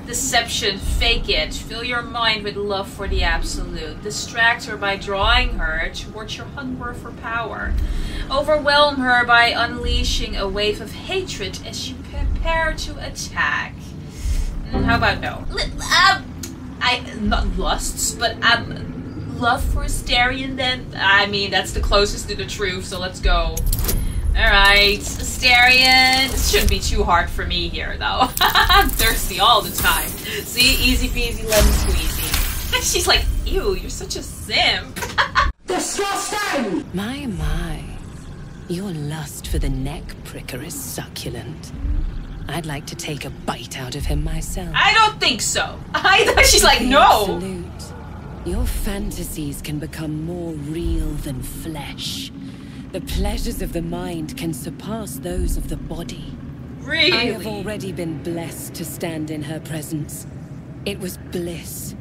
Deception, fake it. Fill your mind with love for the absolute. Distract her by drawing her towards your hunger for power. Overwhelm her by unleashing a wave of hatred as you prepare to attack. How about no? Not lusts, but love for Astarion then? I mean, that's the closest to the truth, so let's go. Alright, Astarion. This shouldn't be too hard for me here, though. I'm thirsty all the time. See? Easy peasy, lemon squeezy. And she's like, ew, you're such a simp. Disgusting! My. Your lust for the neck pricker is succulent. I'd like to take a bite out of him myself. I don't think so. She's like, no! Absolute. Your fantasies can become more real than flesh. The pleasures of the mind can surpass those of the body. Really? I have already been blessed to stand in her presence. It was bliss.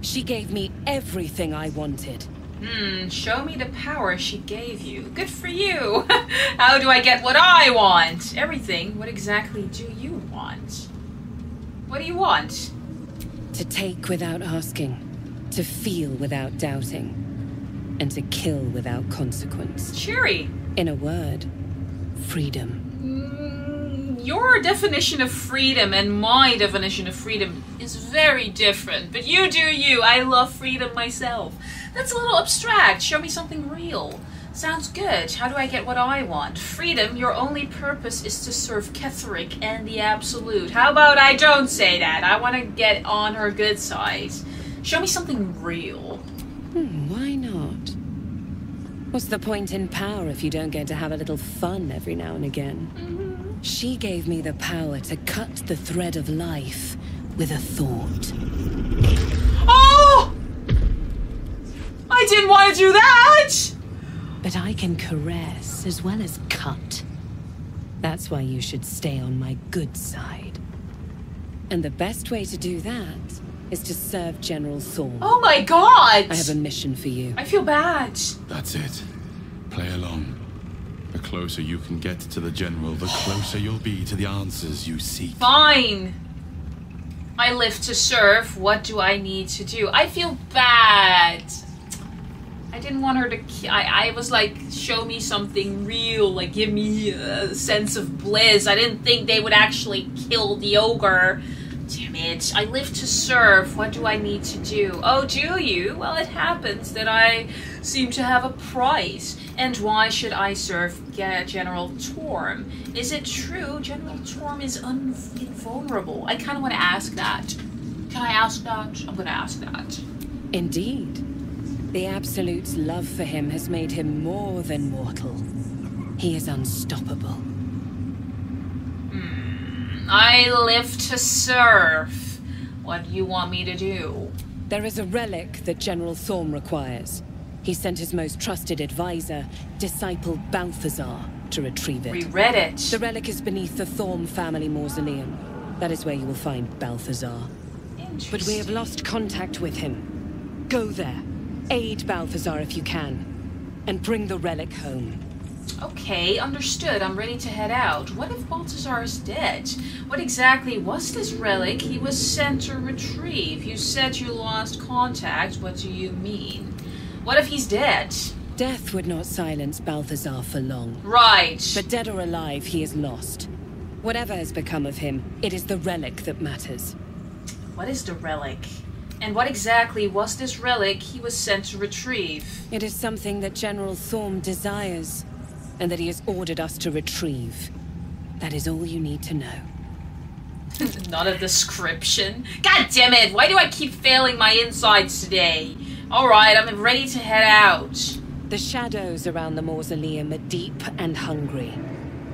She gave me everything I wanted. Show me the power she gave you. Good for you. How do I get what I want? Everything. What exactly do you want? What do you want? To take without asking. To feel without doubting. And to kill without consequence. Cheery. In a word, freedom. Your definition of freedom and my definition of freedom is very different. But you do you. I love freedom myself. That's a little abstract. Show me something real. Sounds good. How do I get what I want? Freedom, your only purpose is to serve Ketheric and the Absolute. How about I don't say that? I want to get on her good side. Show me something real. Why not? What's the point in power if you don't get to have a little fun every now and again? She gave me the power to cut the thread of life with a thought. Oh! I didn't want to do that! But I can caress as well as cut. That's why you should stay on my good side. And the best way to do that is to serve General Thorm. Oh my god! I have a mission for you. I feel bad. That's it. Play along. The closer you can get to the General, the closer you'll be to the answers you seek. Fine! I live to serve. What do I need to do? I feel bad. I I didn't want her to... I was like, show me something real, like give me a sense of bliss. I didn't think they would actually kill the ogre. Damn it, I live to serve. What do I need to do? Oh, do you? Well, it happens that I seem to have a price. And why should I serve General Thorm? Is it true General Thorm is invulnerable? I kind of want to ask that. Can I ask that? I'm gonna ask that. Indeed. The Absolute's love for him has made him more than mortal. He is unstoppable. I live to serve. What do you want me to do? There is a relic that General Thorm requires. He sent his most trusted advisor, Disciple Balthazar, to retrieve it. We read it. The relic is beneath the Thorm family mausoleum. That is where you will find Balthazar. But we have lost contact with him. Go there. Aid Balthazar if you can. And bring the relic home. Okay, understood. I'm ready to head out. What if Balthazar is dead? What exactly was this relic he was sent to retrieve? You said you lost contact. What do you mean? What if he's dead? Death would not silence Balthazar for long. Right. But dead or alive, he is lost. Whatever has become of him, it is the relic that matters. What is the relic? And what exactly was this relic he was sent to retrieve? It is something that General Thorm desires, and that he has ordered us to retrieve. That is all you need to know. Not a description. God damn it! Why do I keep failing my insides today? Alright, I'm ready to head out. The shadows around the mausoleum are deep and hungry.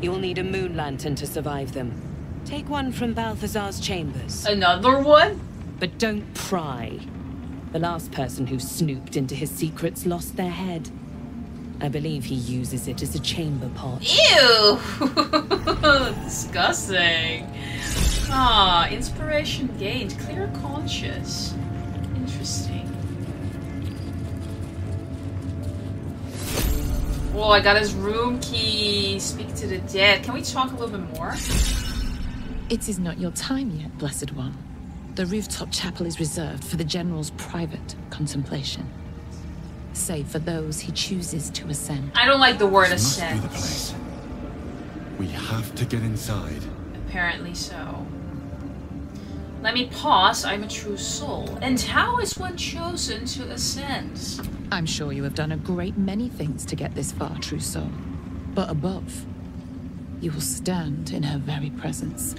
You'll need a moon lantern to survive them. Take one from Balthazar's chambers. Another one? But don't pry. The last person who snooped into his secrets lost their head. I believe he uses it as a chamber pot. Ew! Disgusting. Ah, inspiration gained. Clear conscience. Interesting. Whoa, I got his room key. Speak to the dead. Can we talk a little bit more? It is not your time yet, Blessed One. The rooftop chapel is reserved for the General's private contemplation. Save for those he chooses to ascend. I don't like the word ascend. This must be the place. We have to get inside. Apparently so. Let me pause. I'm a true soul. And how is one chosen to ascend? I'm sure you have done a great many things to get this far, true soul. But above, you will stand in her very presence.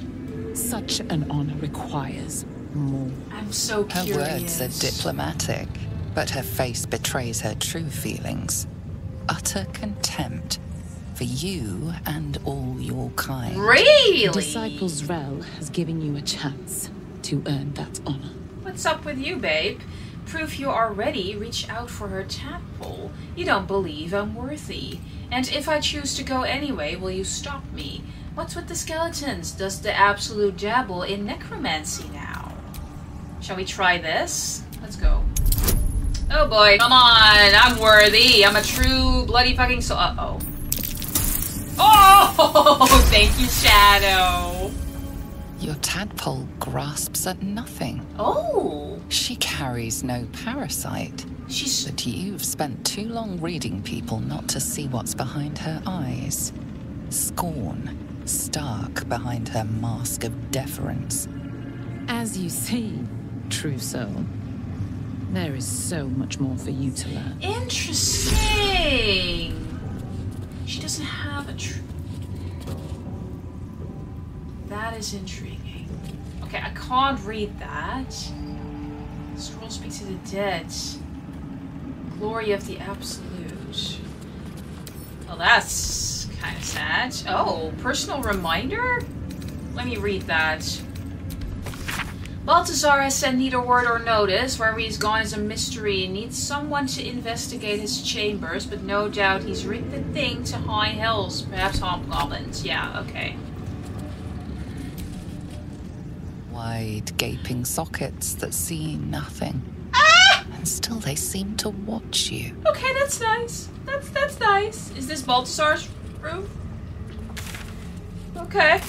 Such an honor requires more. I'm so curious. Her words are diplomatic, but her face betrays her true feelings. Utter contempt for you and all your kind. Really? Disciple Z'rell has given you a chance to earn that honor. What's up with you, babe? Proof you are ready, reach out for her tadpole. You don't believe I'm worthy. And if I choose to go anyway, will you stop me? What's with the skeletons? Does the Absolute dabble in necromancy now? Shall we try this? Let's go. Oh boy, come on! I'm worthy! I'm a true bloody fucking soul. Uh-oh. Oh! Thank you, Shadow! Your tadpole grasps at nothing. Oh! She carries no parasite. But you've spent too long reading people not to see what's behind her eyes. Scorn. Stark behind her mask of deference. As you see, true soul, there is so much more for you to learn. Interesting! She doesn't have a true... That is intriguing. Okay, I can't read that. Scroll speaks to the dead. Glory of the Absolute. Well, that's... kind of sad. Oh, personal reminder? Let me read that. Balthazar has sent neither word or notice. Where he's gone is a mystery. Needs someone to investigate his chambers, but no doubt he's rigged the thing to high hells. Perhaps hobgoblins. Yeah, okay. Wide gaping sockets that see nothing. Ah! And still they seem to watch you. Okay, that's nice. That's nice. Is this Balthazar's room? Okay.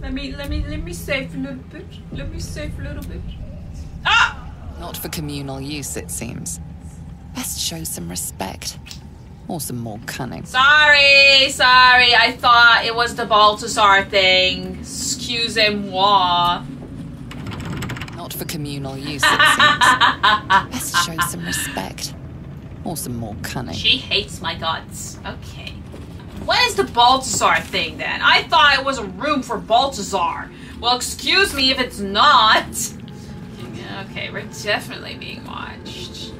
Let me save a little bit. Let me save a little bit. Ah! Not for communal use, it seems. Best show some respect. Or some more cunning. Sorry, I thought it was the Balthazar thing. Excusez-moi. Not for communal use, it seems. Best show some respect. Or some more cunning. She hates my guts. Okay. What is the Balthazar thing then? I thought it was a room for Balthazar. Well, excuse me if it's not. Okay, we're definitely being watched.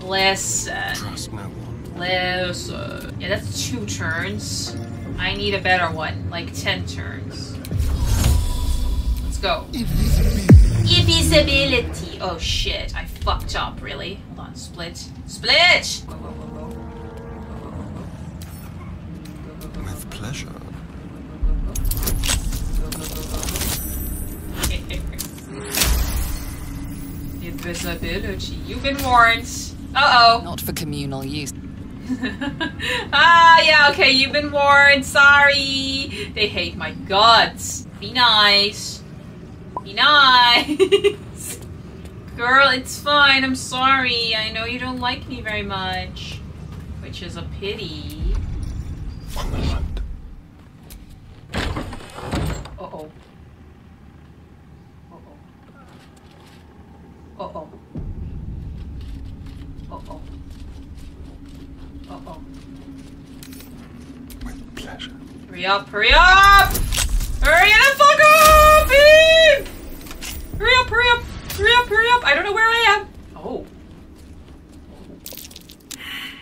Listen. Trust no one. Listen. Yeah, that's 2 turns. I need a better one, like 10 turns. Let's go. Invisibility. Oh shit, I fucked up, really. Hold on, split. Split! With pleasure. Invisibility. You've been warned. Uh oh. Not for communal use. Ah, yeah, okay. You've been warned. Sorry. They hate my guts. Be nice. Be nice. Girl, it's fine. I'm sorry. I know you don't like me very much, which is a pity. Uh-oh. Uh-oh. Uh-oh. Uh-oh. Uh-oh. With pleasure. Hurry up, hurry up! Hurry up, fuck up! Beep! Hurry up, hurry up! Hurry up, hurry up! I don't know where I am! Oh.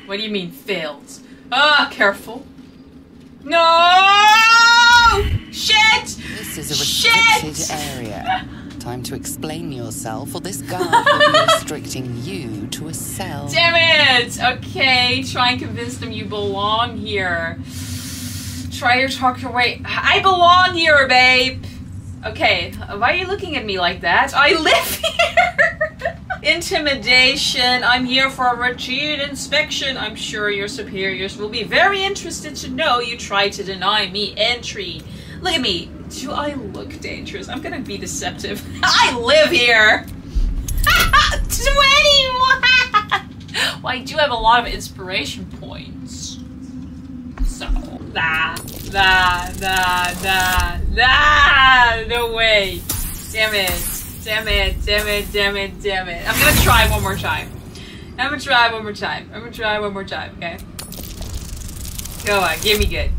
What do you mean, failed? Ah, careful. No! Shit! This is a restricted area. Time to explain yourself, or this guard will be restricting you to a cell. Damn it! Okay, try and convince them you belong here. Try to talk your way. I belong here, babe! Okay, why are you looking at me like that? I live here! Intimidation. I'm here for a routine inspection. I'm sure your superiors will be very interested to know you tried to deny me entry. Look at me. Do I look dangerous? I'm gonna be deceptive. I live here! 21! Well, I do have a lot of inspiration points. So, no way. Damn it. Damn it, damn it, damn it, damn it. I'm gonna try one more time. I'm gonna try one more time, okay? Go on, give me good.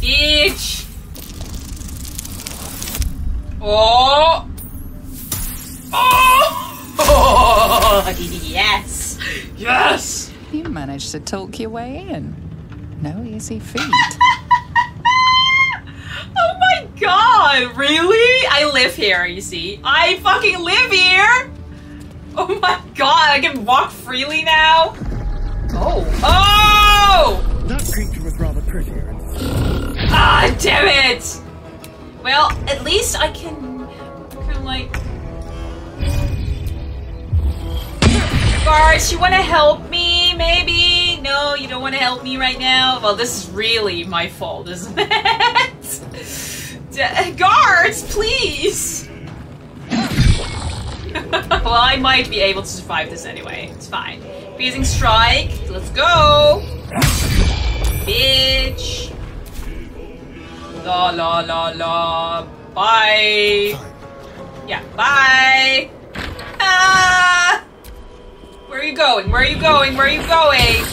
Bitch! Oh! Oh! Oh! Yes! Yes! You managed to talk your way in. No easy feat. Oh my god, really? I live here, you see. I fucking live here! Oh my god, I can walk freely now? Oh. Oh! That creature was rather prettier. Ah, damn it! Well, at least I can kind of like... Guards, you want to help me, maybe? No, you don't want to help me right now? Well, this is really my fault, isn't it? Guards, please! Well, I might be able to survive this anyway. It's fine. Piercing strike. Let's go! Bitch! La la la la. Bye! Yeah, bye! Ah! Where are you going? Where are you going? Where are you going?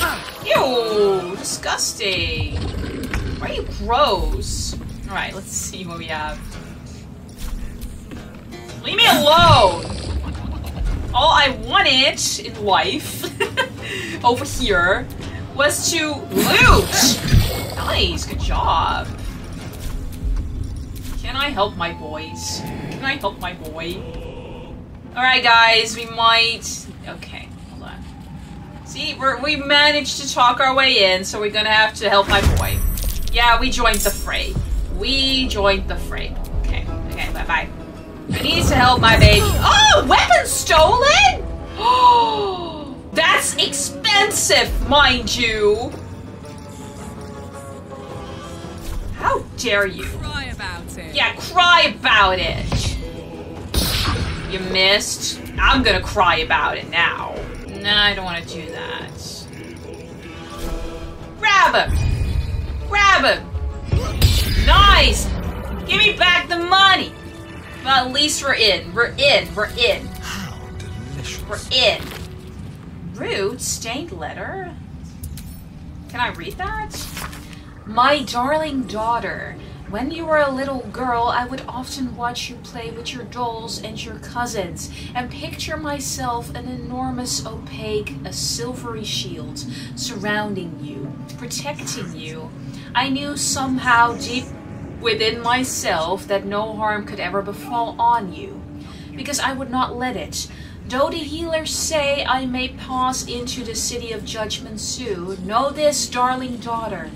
Ew! Disgusting! Why are you gross? Alright, let's see what we have. Leave me alone! All I wanted in life, over here, was to loot! Nice, good job. Can I help my boys? Can I help my boy? Alright guys, we might... Okay, hold on. See, we managed to talk our way in, so we're gonna have to help my boy. Yeah, we joined the fray. We joined the fray. Okay, okay, bye-bye. I need to help my baby. Oh, weapon stolen? Oh, that's expensive, mind you. How dare you? Cry about it. Yeah, cry about it. You missed. I'm gonna cry about it now. Nah, I don't want to do that. Grab him! Grab him! Nice! Give me back the money! But at least we're in. We're in. We're in. How delicious. We're in. Rude stained letter? Can I read that? My darling daughter, when you were a little girl, I would often watch you play with your dolls and your cousins, and picture myself an enormous, opaque, a silvery shield surrounding you, protecting you. I knew somehow deep within myself that no harm could ever befall on you, because I would not let it. Though the healers say I may pass into the city of judgment soon, know this, darling daughter,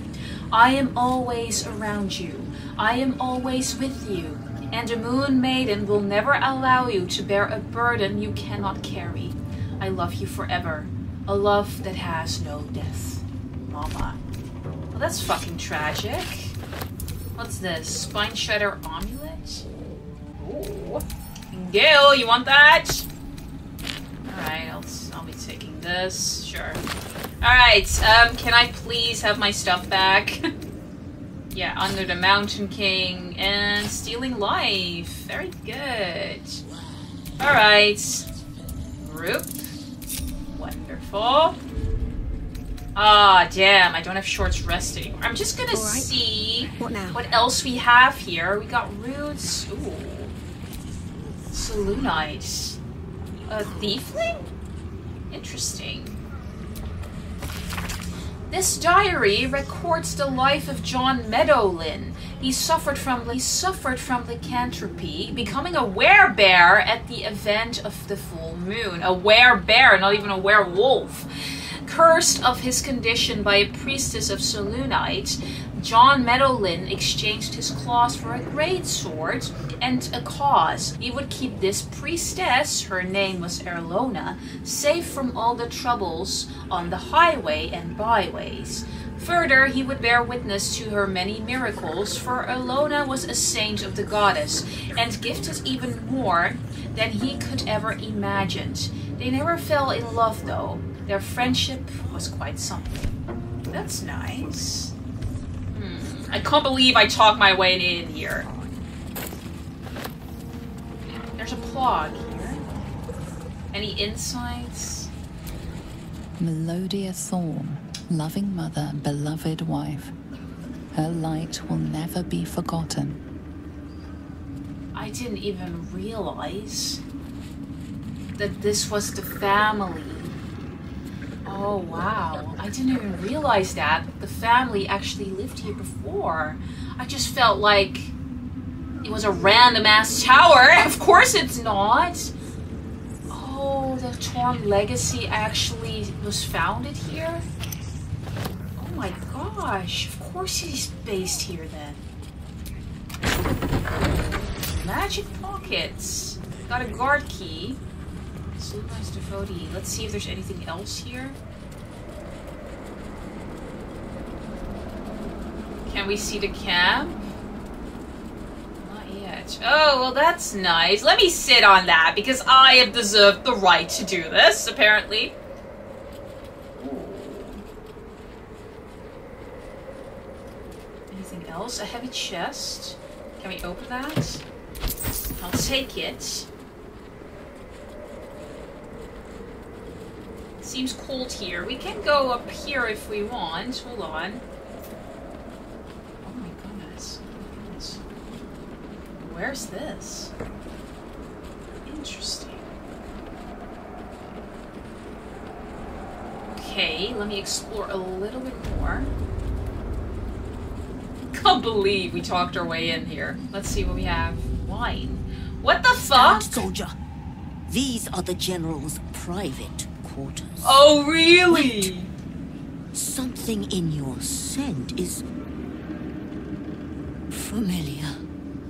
I am always around you. I am always with you, and the Moon Maiden will never allow you to bear a burden you cannot carry. I love you forever, a love that has no death. Mama. Well, that's fucking tragic. What's this? Spine Shatter Amulet? Ooh. Gil, you want that? Alright, I'll be taking this. Sure. Alright, can I please have my stuff back? Yeah, under the Mountain King and stealing life. Very good. All right. Group. Wonderful. Ah, damn. I don't have shorts rest anymore. I'm just gonna see what else we have here. We got roots. Ooh. Selûnite. A thiefling? Interesting. This diary records the life of John Meadowlin. He suffered from lycanthropy, becoming a werebear at the event of the full moon. A werebear, not even a werewolf. Cursed of his condition by a priestess of Selûnite, John Meadowlin exchanged his claws for a great sword and a cause. He would keep this priestess, her name was Erlona, safe from all the troubles on the highway and byways. Further, he would bear witness to her many miracles, for Erlona was a saint of the goddess, and gifted even more than he could ever imagine. They never fell in love though. Their friendship was quite something. That's nice. I can't believe I talked my way in here. There's a plug here. Any insights? Melodious Thorm, loving mother, beloved wife. Her light will never be forgotten. I didn't even realize that this was the family. Oh wow, I didn't even realize that the family actually lived here before. I just felt like it was a random ass tower. Of course it's not. Oh, the Thorm legacy actually was founded here? Oh my gosh, of course he's based here then. Magic pockets. Got a guard key. Nice devotee. Let's see if there's anything else here. Can we see the camp? Not yet. Oh, well that's nice. Let me sit on that because I have deserved the right to do this, apparently. Ooh. Anything else? A heavy chest. Can we open that? I'll take it. Seems cold here. We can go up here if we want. Hold on. Oh my goodness. Where's this? Interesting. Okay, let me explore a little bit more. Can't believe we talked our way in here. Let's see what we have. Wine. What the fuck? Soldier. These are the general's private quarters. Oh, really? Wait. Something in your scent is familiar.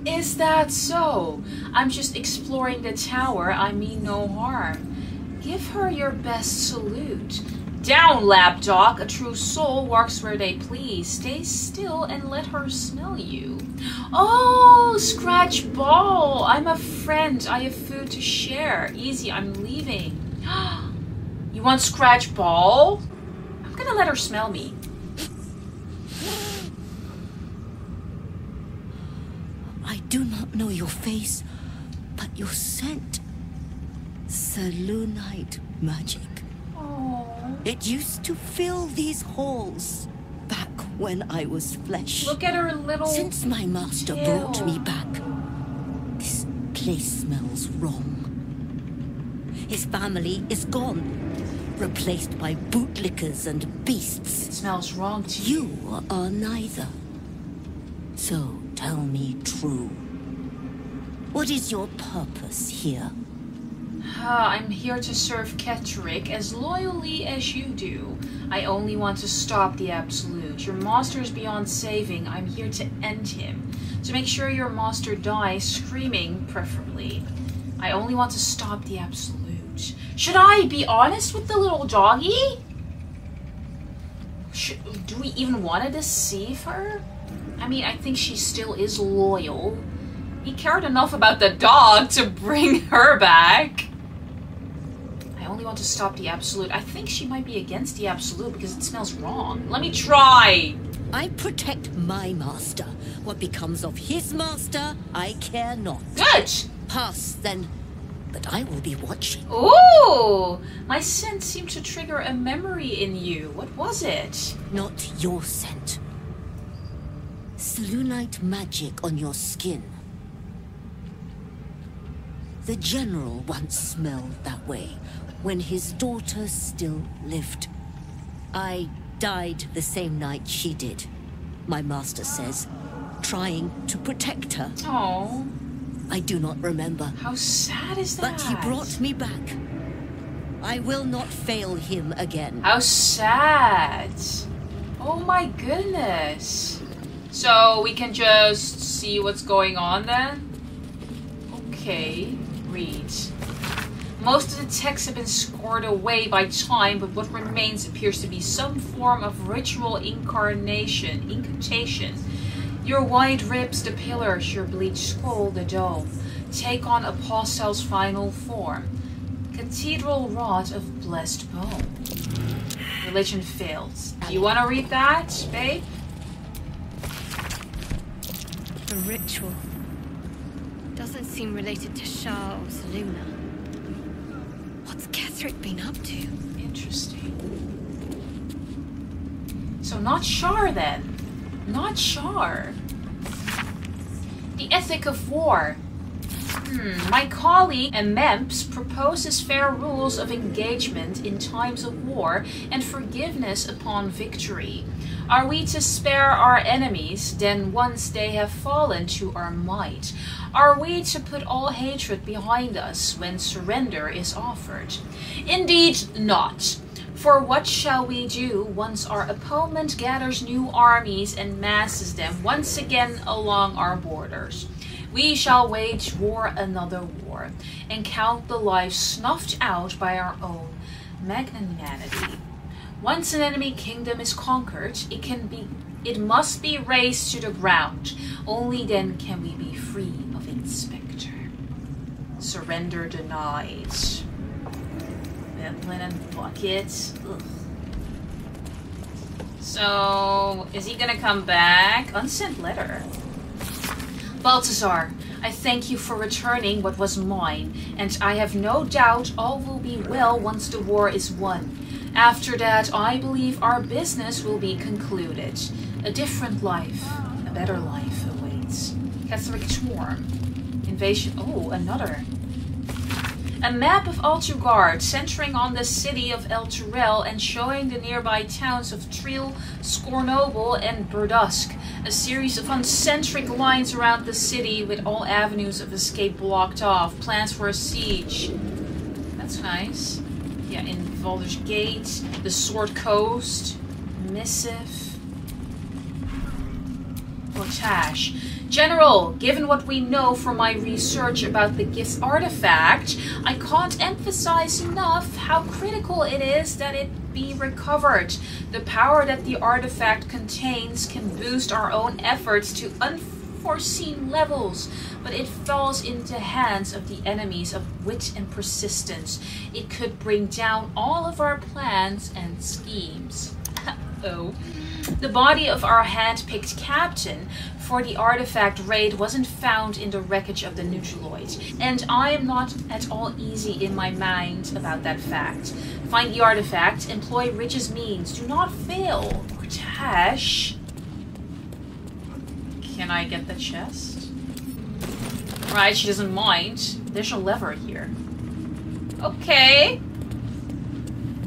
Is that so? I'm just exploring the tower. I mean no harm. Give her your best salute. down, lapdog. A true soul walks where they please. Stay still and let her smell you. Oh, Scratch Ball. I'm a friend. I have food to share. Easy, I'm leaving. You want Scratch Ball? I'm gonna let her smell me. I do not know your face, but your scent. Selûnite magic. Aww. It used to fill these halls back when I was flesh. Look at her little. Since my master tail. Brought me back, this place smells wrong. His family is gone, replaced by bootlickers and beasts. It smells wrong to you. You are neither. So tell me true. What is your purpose here? I'm here to serve Ketheric as loyally as you do. I only want to stop the Absolute. Your monster is beyond saving. I'm here to end him. To make sure your monster dies, screaming preferably. I only want to stop the Absolute. Should I be honest with the little doggy? Do we even want to deceive her? I mean, I think she still is loyal. He cared enough about the dog to bring her back. I only want to stop the Absolute. I think she might be against the Absolute because it smells wrong. Let me try. I protect my master. What becomes of his master, I care not. Good. Pass then, but I will be watching. Ooh, my scent seemed to trigger a memory in you. What was it? Not your scent. Selûnite magic on your skin. The general once smelled that way, when his daughter still lived. I died the same night she did, my master says, trying to protect her. Oh. I do not remember. How sad is that? But he brought me back. I will not fail him again. How sad. Oh my goodness. So we can just see what's going on then? Okay. Read. Most of the texts have been scored away by time, but what remains appears to be some form of ritual incantation. Your wide ribs, the pillars, your bleached skull, the dome, take on Apostle's final form. Cathedral wrought of blessed bone. Religion fails. Do you want to read that, babe? The ritual. Doesn't seem related to Shar or Selûna. What's Ketheric been up to? Interesting. So not Shar then. Not Shar. The ethic of war. My colleague Memps proposes fair rules of engagement in times of war and forgiveness upon victory. Are we to spare our enemies, then once they have fallen to our might? Are we to put all hatred behind us when surrender is offered? Indeed not. For what shall we do once our opponent gathers new armies and masses them once again along our borders? We shall wage war another war, and count the lives snuffed out by our own magnanimity. Once an enemy kingdom is conquered, it must be razed to the ground. Only then can we be free of its specter. Surrender denied. Linen buckets. Ugh. So, is he gonna come back? Unsent letter. Balthazar, I thank you for returning what was mine, and I have no doubt all will be well once the war is won. After that, I believe our business will be concluded. A different life, a better life awaits. Ketheric Thorm. Invasion. Oh, another. A map of Altugard, centering on the city of El Turel and showing the nearby towns of Triel, Scornoble, and Burdusk. A series of concentric lines around the city with all avenues of escape blocked off. Plans for a siege. That's nice. Yeah, in Baldur's Gate, the Sword Coast, Missive. Gortash. General, given what we know from my research about the Gith's artifact, I can't emphasize enough how critical it is that it be recovered. The power that the artifact contains can boost our own efforts to unforeseen levels, but it falls into hands of the enemies of wit and persistence. It could bring down all of our plans and schemes. Uh-oh. The body of our hand-picked captain for the artifact raid wasn't found in the wreckage of the Neutraloid, and I am not at all easy in my mind about that fact. Find the artifact, employ Rich's means, do not fail. Gortash. Can I get the chest? Right, she doesn't mind. There's a lever here. Okay.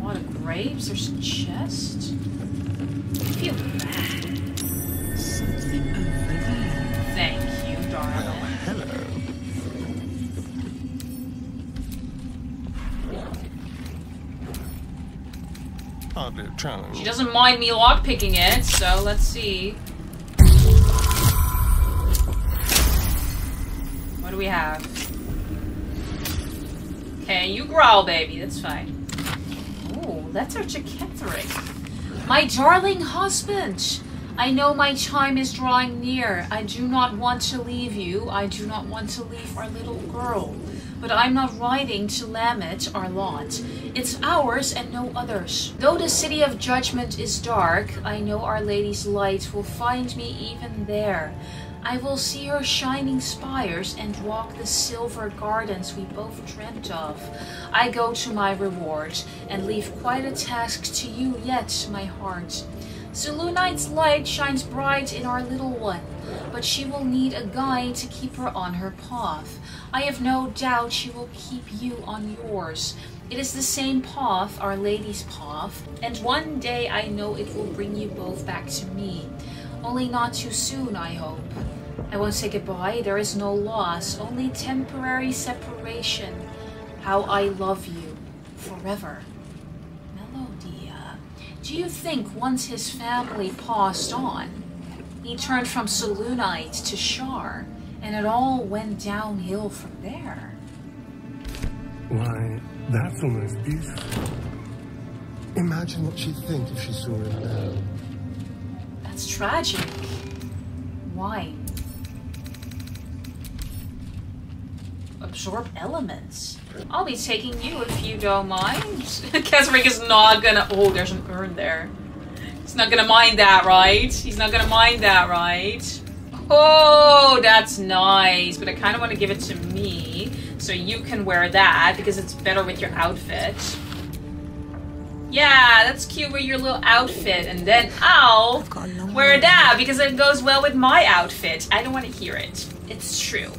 A lot of graves, there's a chest. Phew. Something over there. Thank you, darling. Well, hello. Hardly a challenge. She doesn't mind me lockpicking it, so let's see. What do we have? Okay, you growl, baby. That's fine. Ooh, letter to Ketheric. My darling husband, I know my time is drawing near. I do not want to leave you. I do not want to leave our little girl. But I'm not riding to lament our lot. It's ours and no others. Though the city of judgment is dark, I know Our Lady's light will find me even there. I will see her shining spires and walk the silver gardens we both dreamt of. I go to my reward and leave quite a task to you yet, my heart. Selûnite's light shines bright in our little one, but she will need a guide to keep her on her path. I have no doubt she will keep you on yours. It is the same path, Our Lady's path, and one day I know it will bring you both back to me. Only not too soon, I hope. I won't say goodbye, there is no loss, only temporary separation. How I love you, forever. Melodia. Do you think once his family passed on, he turned from Selûnite to Shar, and it all went downhill from there? Why, that's almost beautiful. Imagine what she'd think if she saw him now. It's tragic. Why? Absorb elements. I'll be taking you if you don't mind. Keswick is not gonna. Oh, there's an urn there. He's not gonna mind that, right? He's not gonna mind that, right? Oh, that's nice. But I kind of want to give it to me so you can wear that because it's better with your outfit. Yeah, that's cute with your little outfit, and then I'll wear that because it goes well with my outfit. I don't want to hear it. It's true.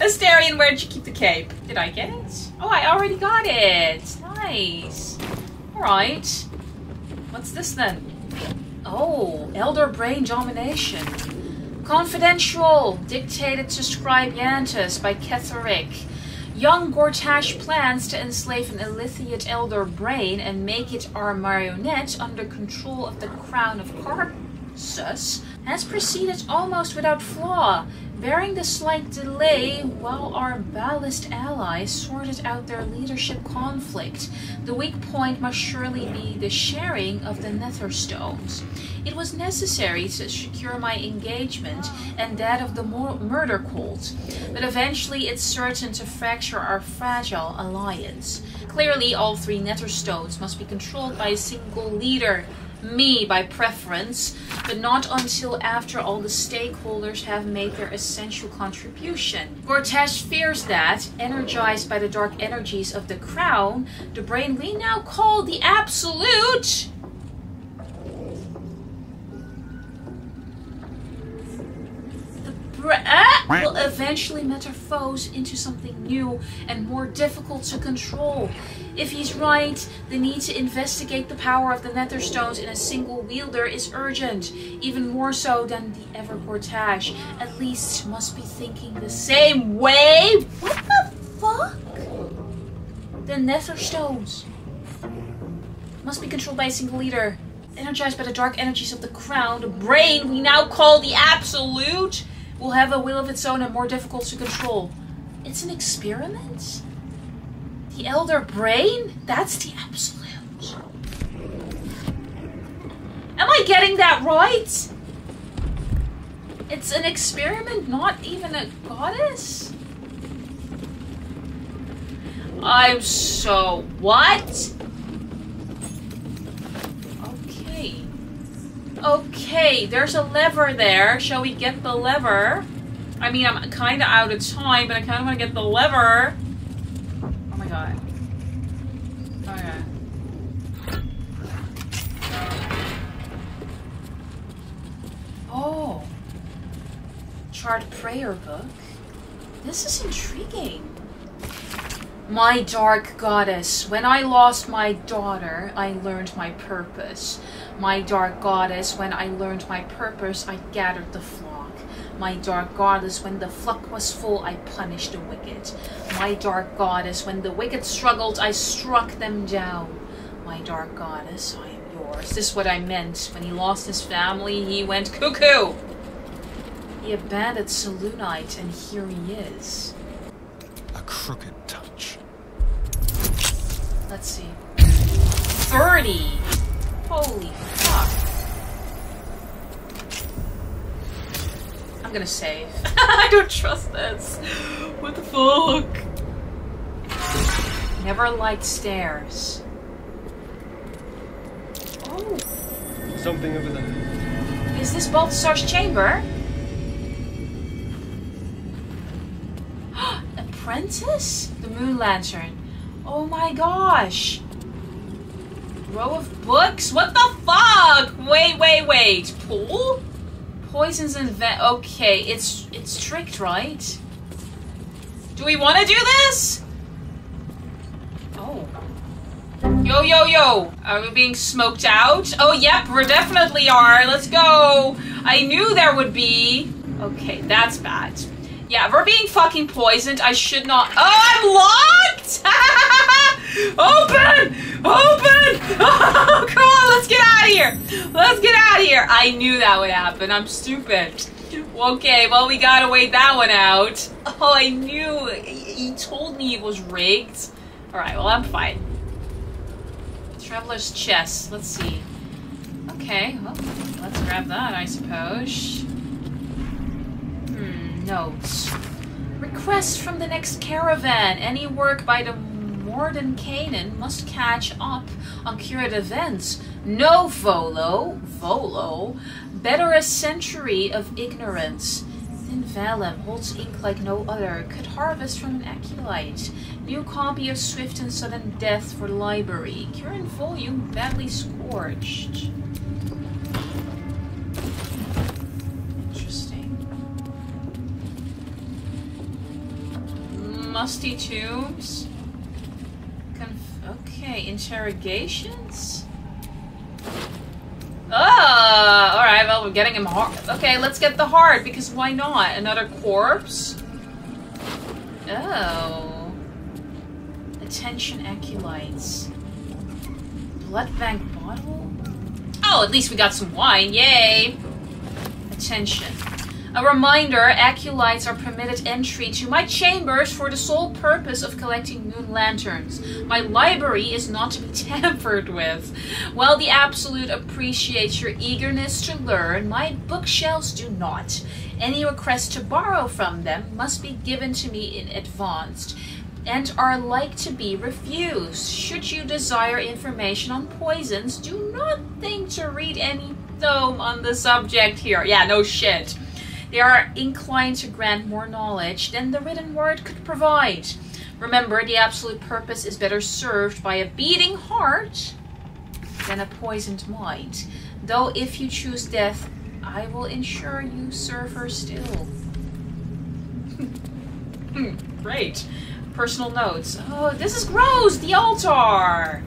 Astarion, where'd you keep the cape? Did I get it? Oh, I already got it. Nice. Alright. What's this then? Oh, Elder Brain Domination. Confidential. Dictated to Scribe Yantus by Ketheric. Young Gortash plans to enslave an Elithiate Elder Brain and make it our marionette under control of the Crown of Karsus, has proceeded almost without flaw, bearing the slight delay while our ballast allies sorted out their leadership conflict. The weak point must surely be the sharing of the Nether Stones. It was necessary to secure my engagement and that of the murder cult, but eventually it's certain to fracture our fragile alliance. Clearly, all three Nether Stones must be controlled by a single leader, me by preference, but not until after all the stakeholders have made their essential contribution. Gortash fears that, energized by the dark energies of the Crown, the brain we now call the Absolute... will eventually metamorphose into something new and more difficult to control. If he's right, the need to investigate the power of the Nether Stones in a single wielder is urgent, even more so than the ever Gortash. At least must be thinking the same way. What the fuck? The Nether Stones must be controlled by a single leader. Energized by the dark energies of the crown, the brain we now call the Absolute will have a will of its own and more difficult to control. It's an experiment? The Elder Brain? That's the Absolute. Am I getting that right? It's an experiment, not even a goddess? I'm so... what? Okay, there's a lever there. Shall we get the lever? I mean, I'm kind of out of time, but I kind of want to get the lever. Oh my god. Okay. Oh. Charred prayer book. This is intriguing. My dark goddess, when I lost my daughter, I learned my purpose. My dark goddess, when I learned my purpose, I gathered the flock. My dark goddess, when the flock was full, I punished the wicked. My dark goddess, when the wicked struggled, I struck them down. My dark goddess, I am yours. This is what I meant. When he lost his family, he went cuckoo. He abandoned Selûnite, and here he is. A crooked touch. Let's see. 30! Holy fuck. I'm gonna save. I don't trust this. What the fuck? Never liked stairs. Oh. Something over there. Is this Balthazar's chamber? Apprentice? The moon lantern. Oh my gosh. Row of books? What the fuck? Wait, wait, wait. Pool? Poisons and vent. Okay, it's tricked, right? Do we want to do this? Oh. Yo, yo, yo. Are we being smoked out? Oh, yep, we definitely are. Let's go. I knew there would be. Okay, that's bad. Yeah, we're being fucking poisoned. I should not. Oh, I'm locked! Open! Open! Oh, come on, let's get out of here! Let's get out of here! I knew that would happen. I'm stupid. Okay, well, we gotta wait that one out. Oh, I knew. He told me it was rigged. Alright, well, I'm fine. Traveler's chest. Let's see. Okay, well, let's grab that, I suppose. Notes. Request from the next caravan. Any work by the Morden Canaan must catch up on current events. No volo. Volo. Better a century of ignorance. Thin vellum holds ink like no other. Could harvest from an acolyte. New copy of Swift and Sudden Death for library. Current volume badly scorched. Musty tubes. Okay, interrogations? Ah! Alright, well, we're getting him hard. Okay, let's get the heart, because why not? Another corpse? Oh. Attention acolytes. Blood bank bottle? Oh, at least we got some wine. Yay! Attention. A reminder, acolytes are permitted entry to my chambers for the sole purpose of collecting moon lanterns. My library is not to be tampered with. While the Absolute appreciates your eagerness to learn, my bookshelves do not. Any request to borrow from them must be given to me in advance and are like to be refused. Should you desire information on poisons, do not think to read any tome on the subject here. Yeah, no shit. They are inclined to grant more knowledge than the written word could provide. Remember, the Absolute purpose is better served by a beating heart than a poisoned mind. Though if you choose death, I will ensure you serve her still. Great. Personal notes. Oh, this is gross! The altar!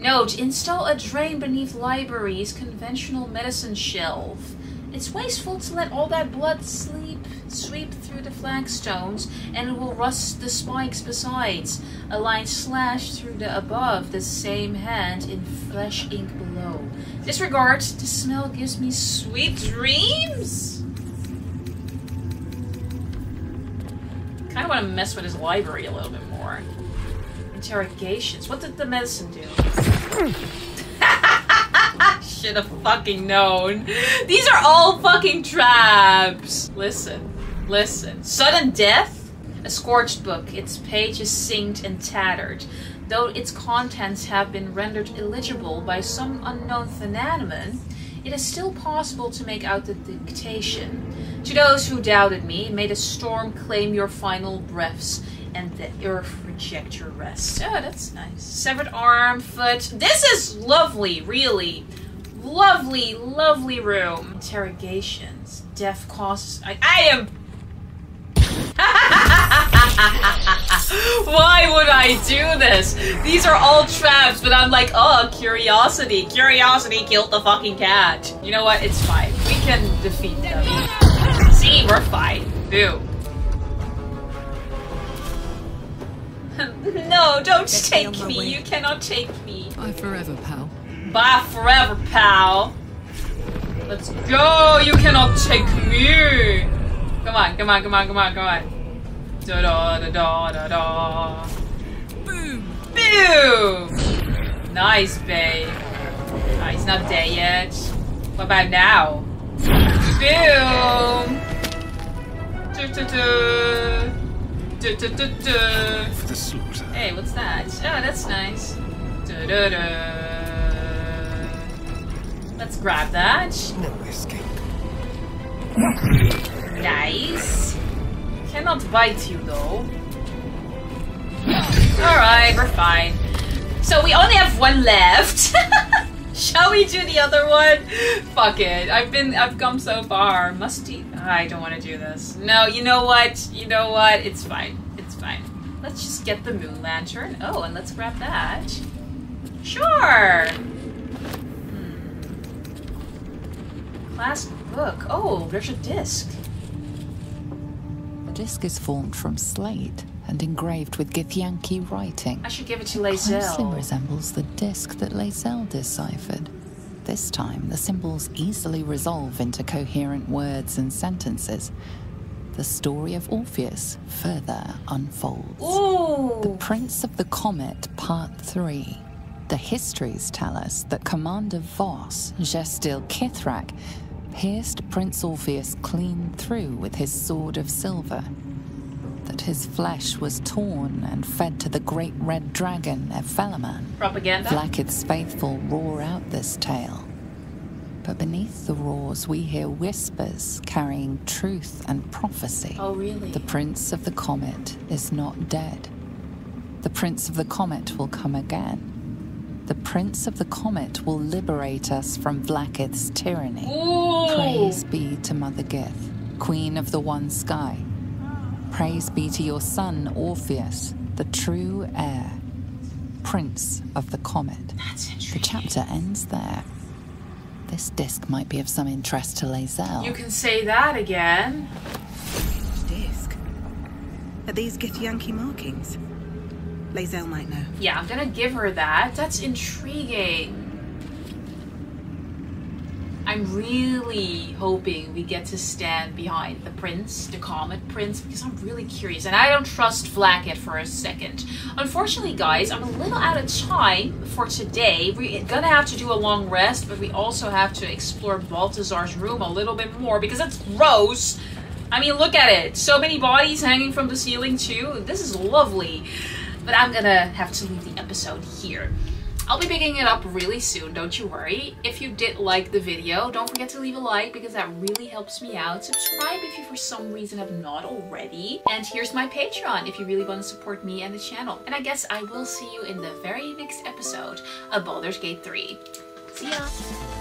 Note, install a drain beneath library's conventional medicine shelf. It's wasteful to let all that blood sweep through the flagstones, and it will rust the spikes besides. A line slashed through the above, the same hand in flesh ink below. Disregard, the smell gives me sweet dreams! Kinda wanna mess with his library a little bit more. Interrogations. What did the medicine do? Should have fucking known. These are all fucking traps. Listen. Sudden death? A scorched book. Its pages singed and tattered, though its contents have been rendered illegible by some unknown phenomenon. It is still possible to make out the dictation. To those who doubted me, may the storm claim your final breaths, and the earth reject your rest. Oh, that's nice. Severed arm, foot. This is lovely, really. Lovely, lovely room. Interrogations. Death causes... I am... Why would I do this? These are all traps, but I'm like, oh, curiosity. Curiosity killed the fucking cat. You know what? It's fine. We can defeat them. See, we're fine. Boo. No, don't take me. You cannot take me. Bye forever, pal. Bye forever, pal. Let's go. You cannot take me. Come on, come on, come on, come on, come on. Da da da da da da. Boom! Boom! Nice, babe. Oh, he's not dead yet. What about now? Boom! Du -du -du. Du -du -du -du. Hey, what's that? Oh, that's nice. Du -du -du. Let's grab that. No escape. Nice. Cannot bite you though. Alright, we're fine. So we only have one left. Shall we do the other one? Fuck it. I've come so far. Musty. I don't want to do this. No, you know what? You know what? It's fine. It's fine. Let's just get the moon lantern. Oh, and let's grab that. Sure. Classic book. Oh, there's a disc. The disc is formed from slate and engraved with Githyanki writing. I should give it to Lae'zel. It closely resembles the disc that Lae'zel deciphered. This time, the symbols easily resolve into coherent words and sentences. The story of Orpheus further unfolds. Ooh. The Prince of the Comet, Part 3. The histories tell us that Commander Voss, Gestil Kithrak, pierced Prince Orpheus clean through with his sword of silver, that his flesh was torn and fed to the great red dragon Ephelaman. Propaganda? Vlakid's faithful roar out this tale. But beneath the roars we hear whispers carrying truth and prophecy. Oh, really? The Prince of the Comet is not dead. The Prince of the Comet will come again. The Prince of the Comet will liberate us from Vlakid's tyranny. Ooh. Praise be to Mother Gith, Queen of the One Sky. Praise be to your son, Orpheus, the true heir, Prince of the Comet. That's intriguing. The chapter ends there. This disc might be of some interest to Lae'zel. You can say that again. Disc? Are these Githyanki markings? Lae'zel might know. Yeah, I'm gonna give her that. That's intriguing. I'm really hoping we get to stand behind the prince, the comet prince, because I'm really curious, and I don't trust Vlakid for a second. Unfortunately, guys, I'm a little out of time for today. We're gonna have to do a long rest, but we also have to explore Balthazar's room a little bit more, because it's gross. I mean, look at it. So many bodies hanging from the ceiling, too. This is lovely. But I'm gonna have to leave the episode here. I'll be picking it up really soon, don't you worry. If you did like the video, don't forget to leave a like because that really helps me out. Subscribe if you for some reason have not already. And here's my Patreon if you really want to support me and the channel. And I guess I will see you in the very next episode of Baldur's Gate 3. See ya!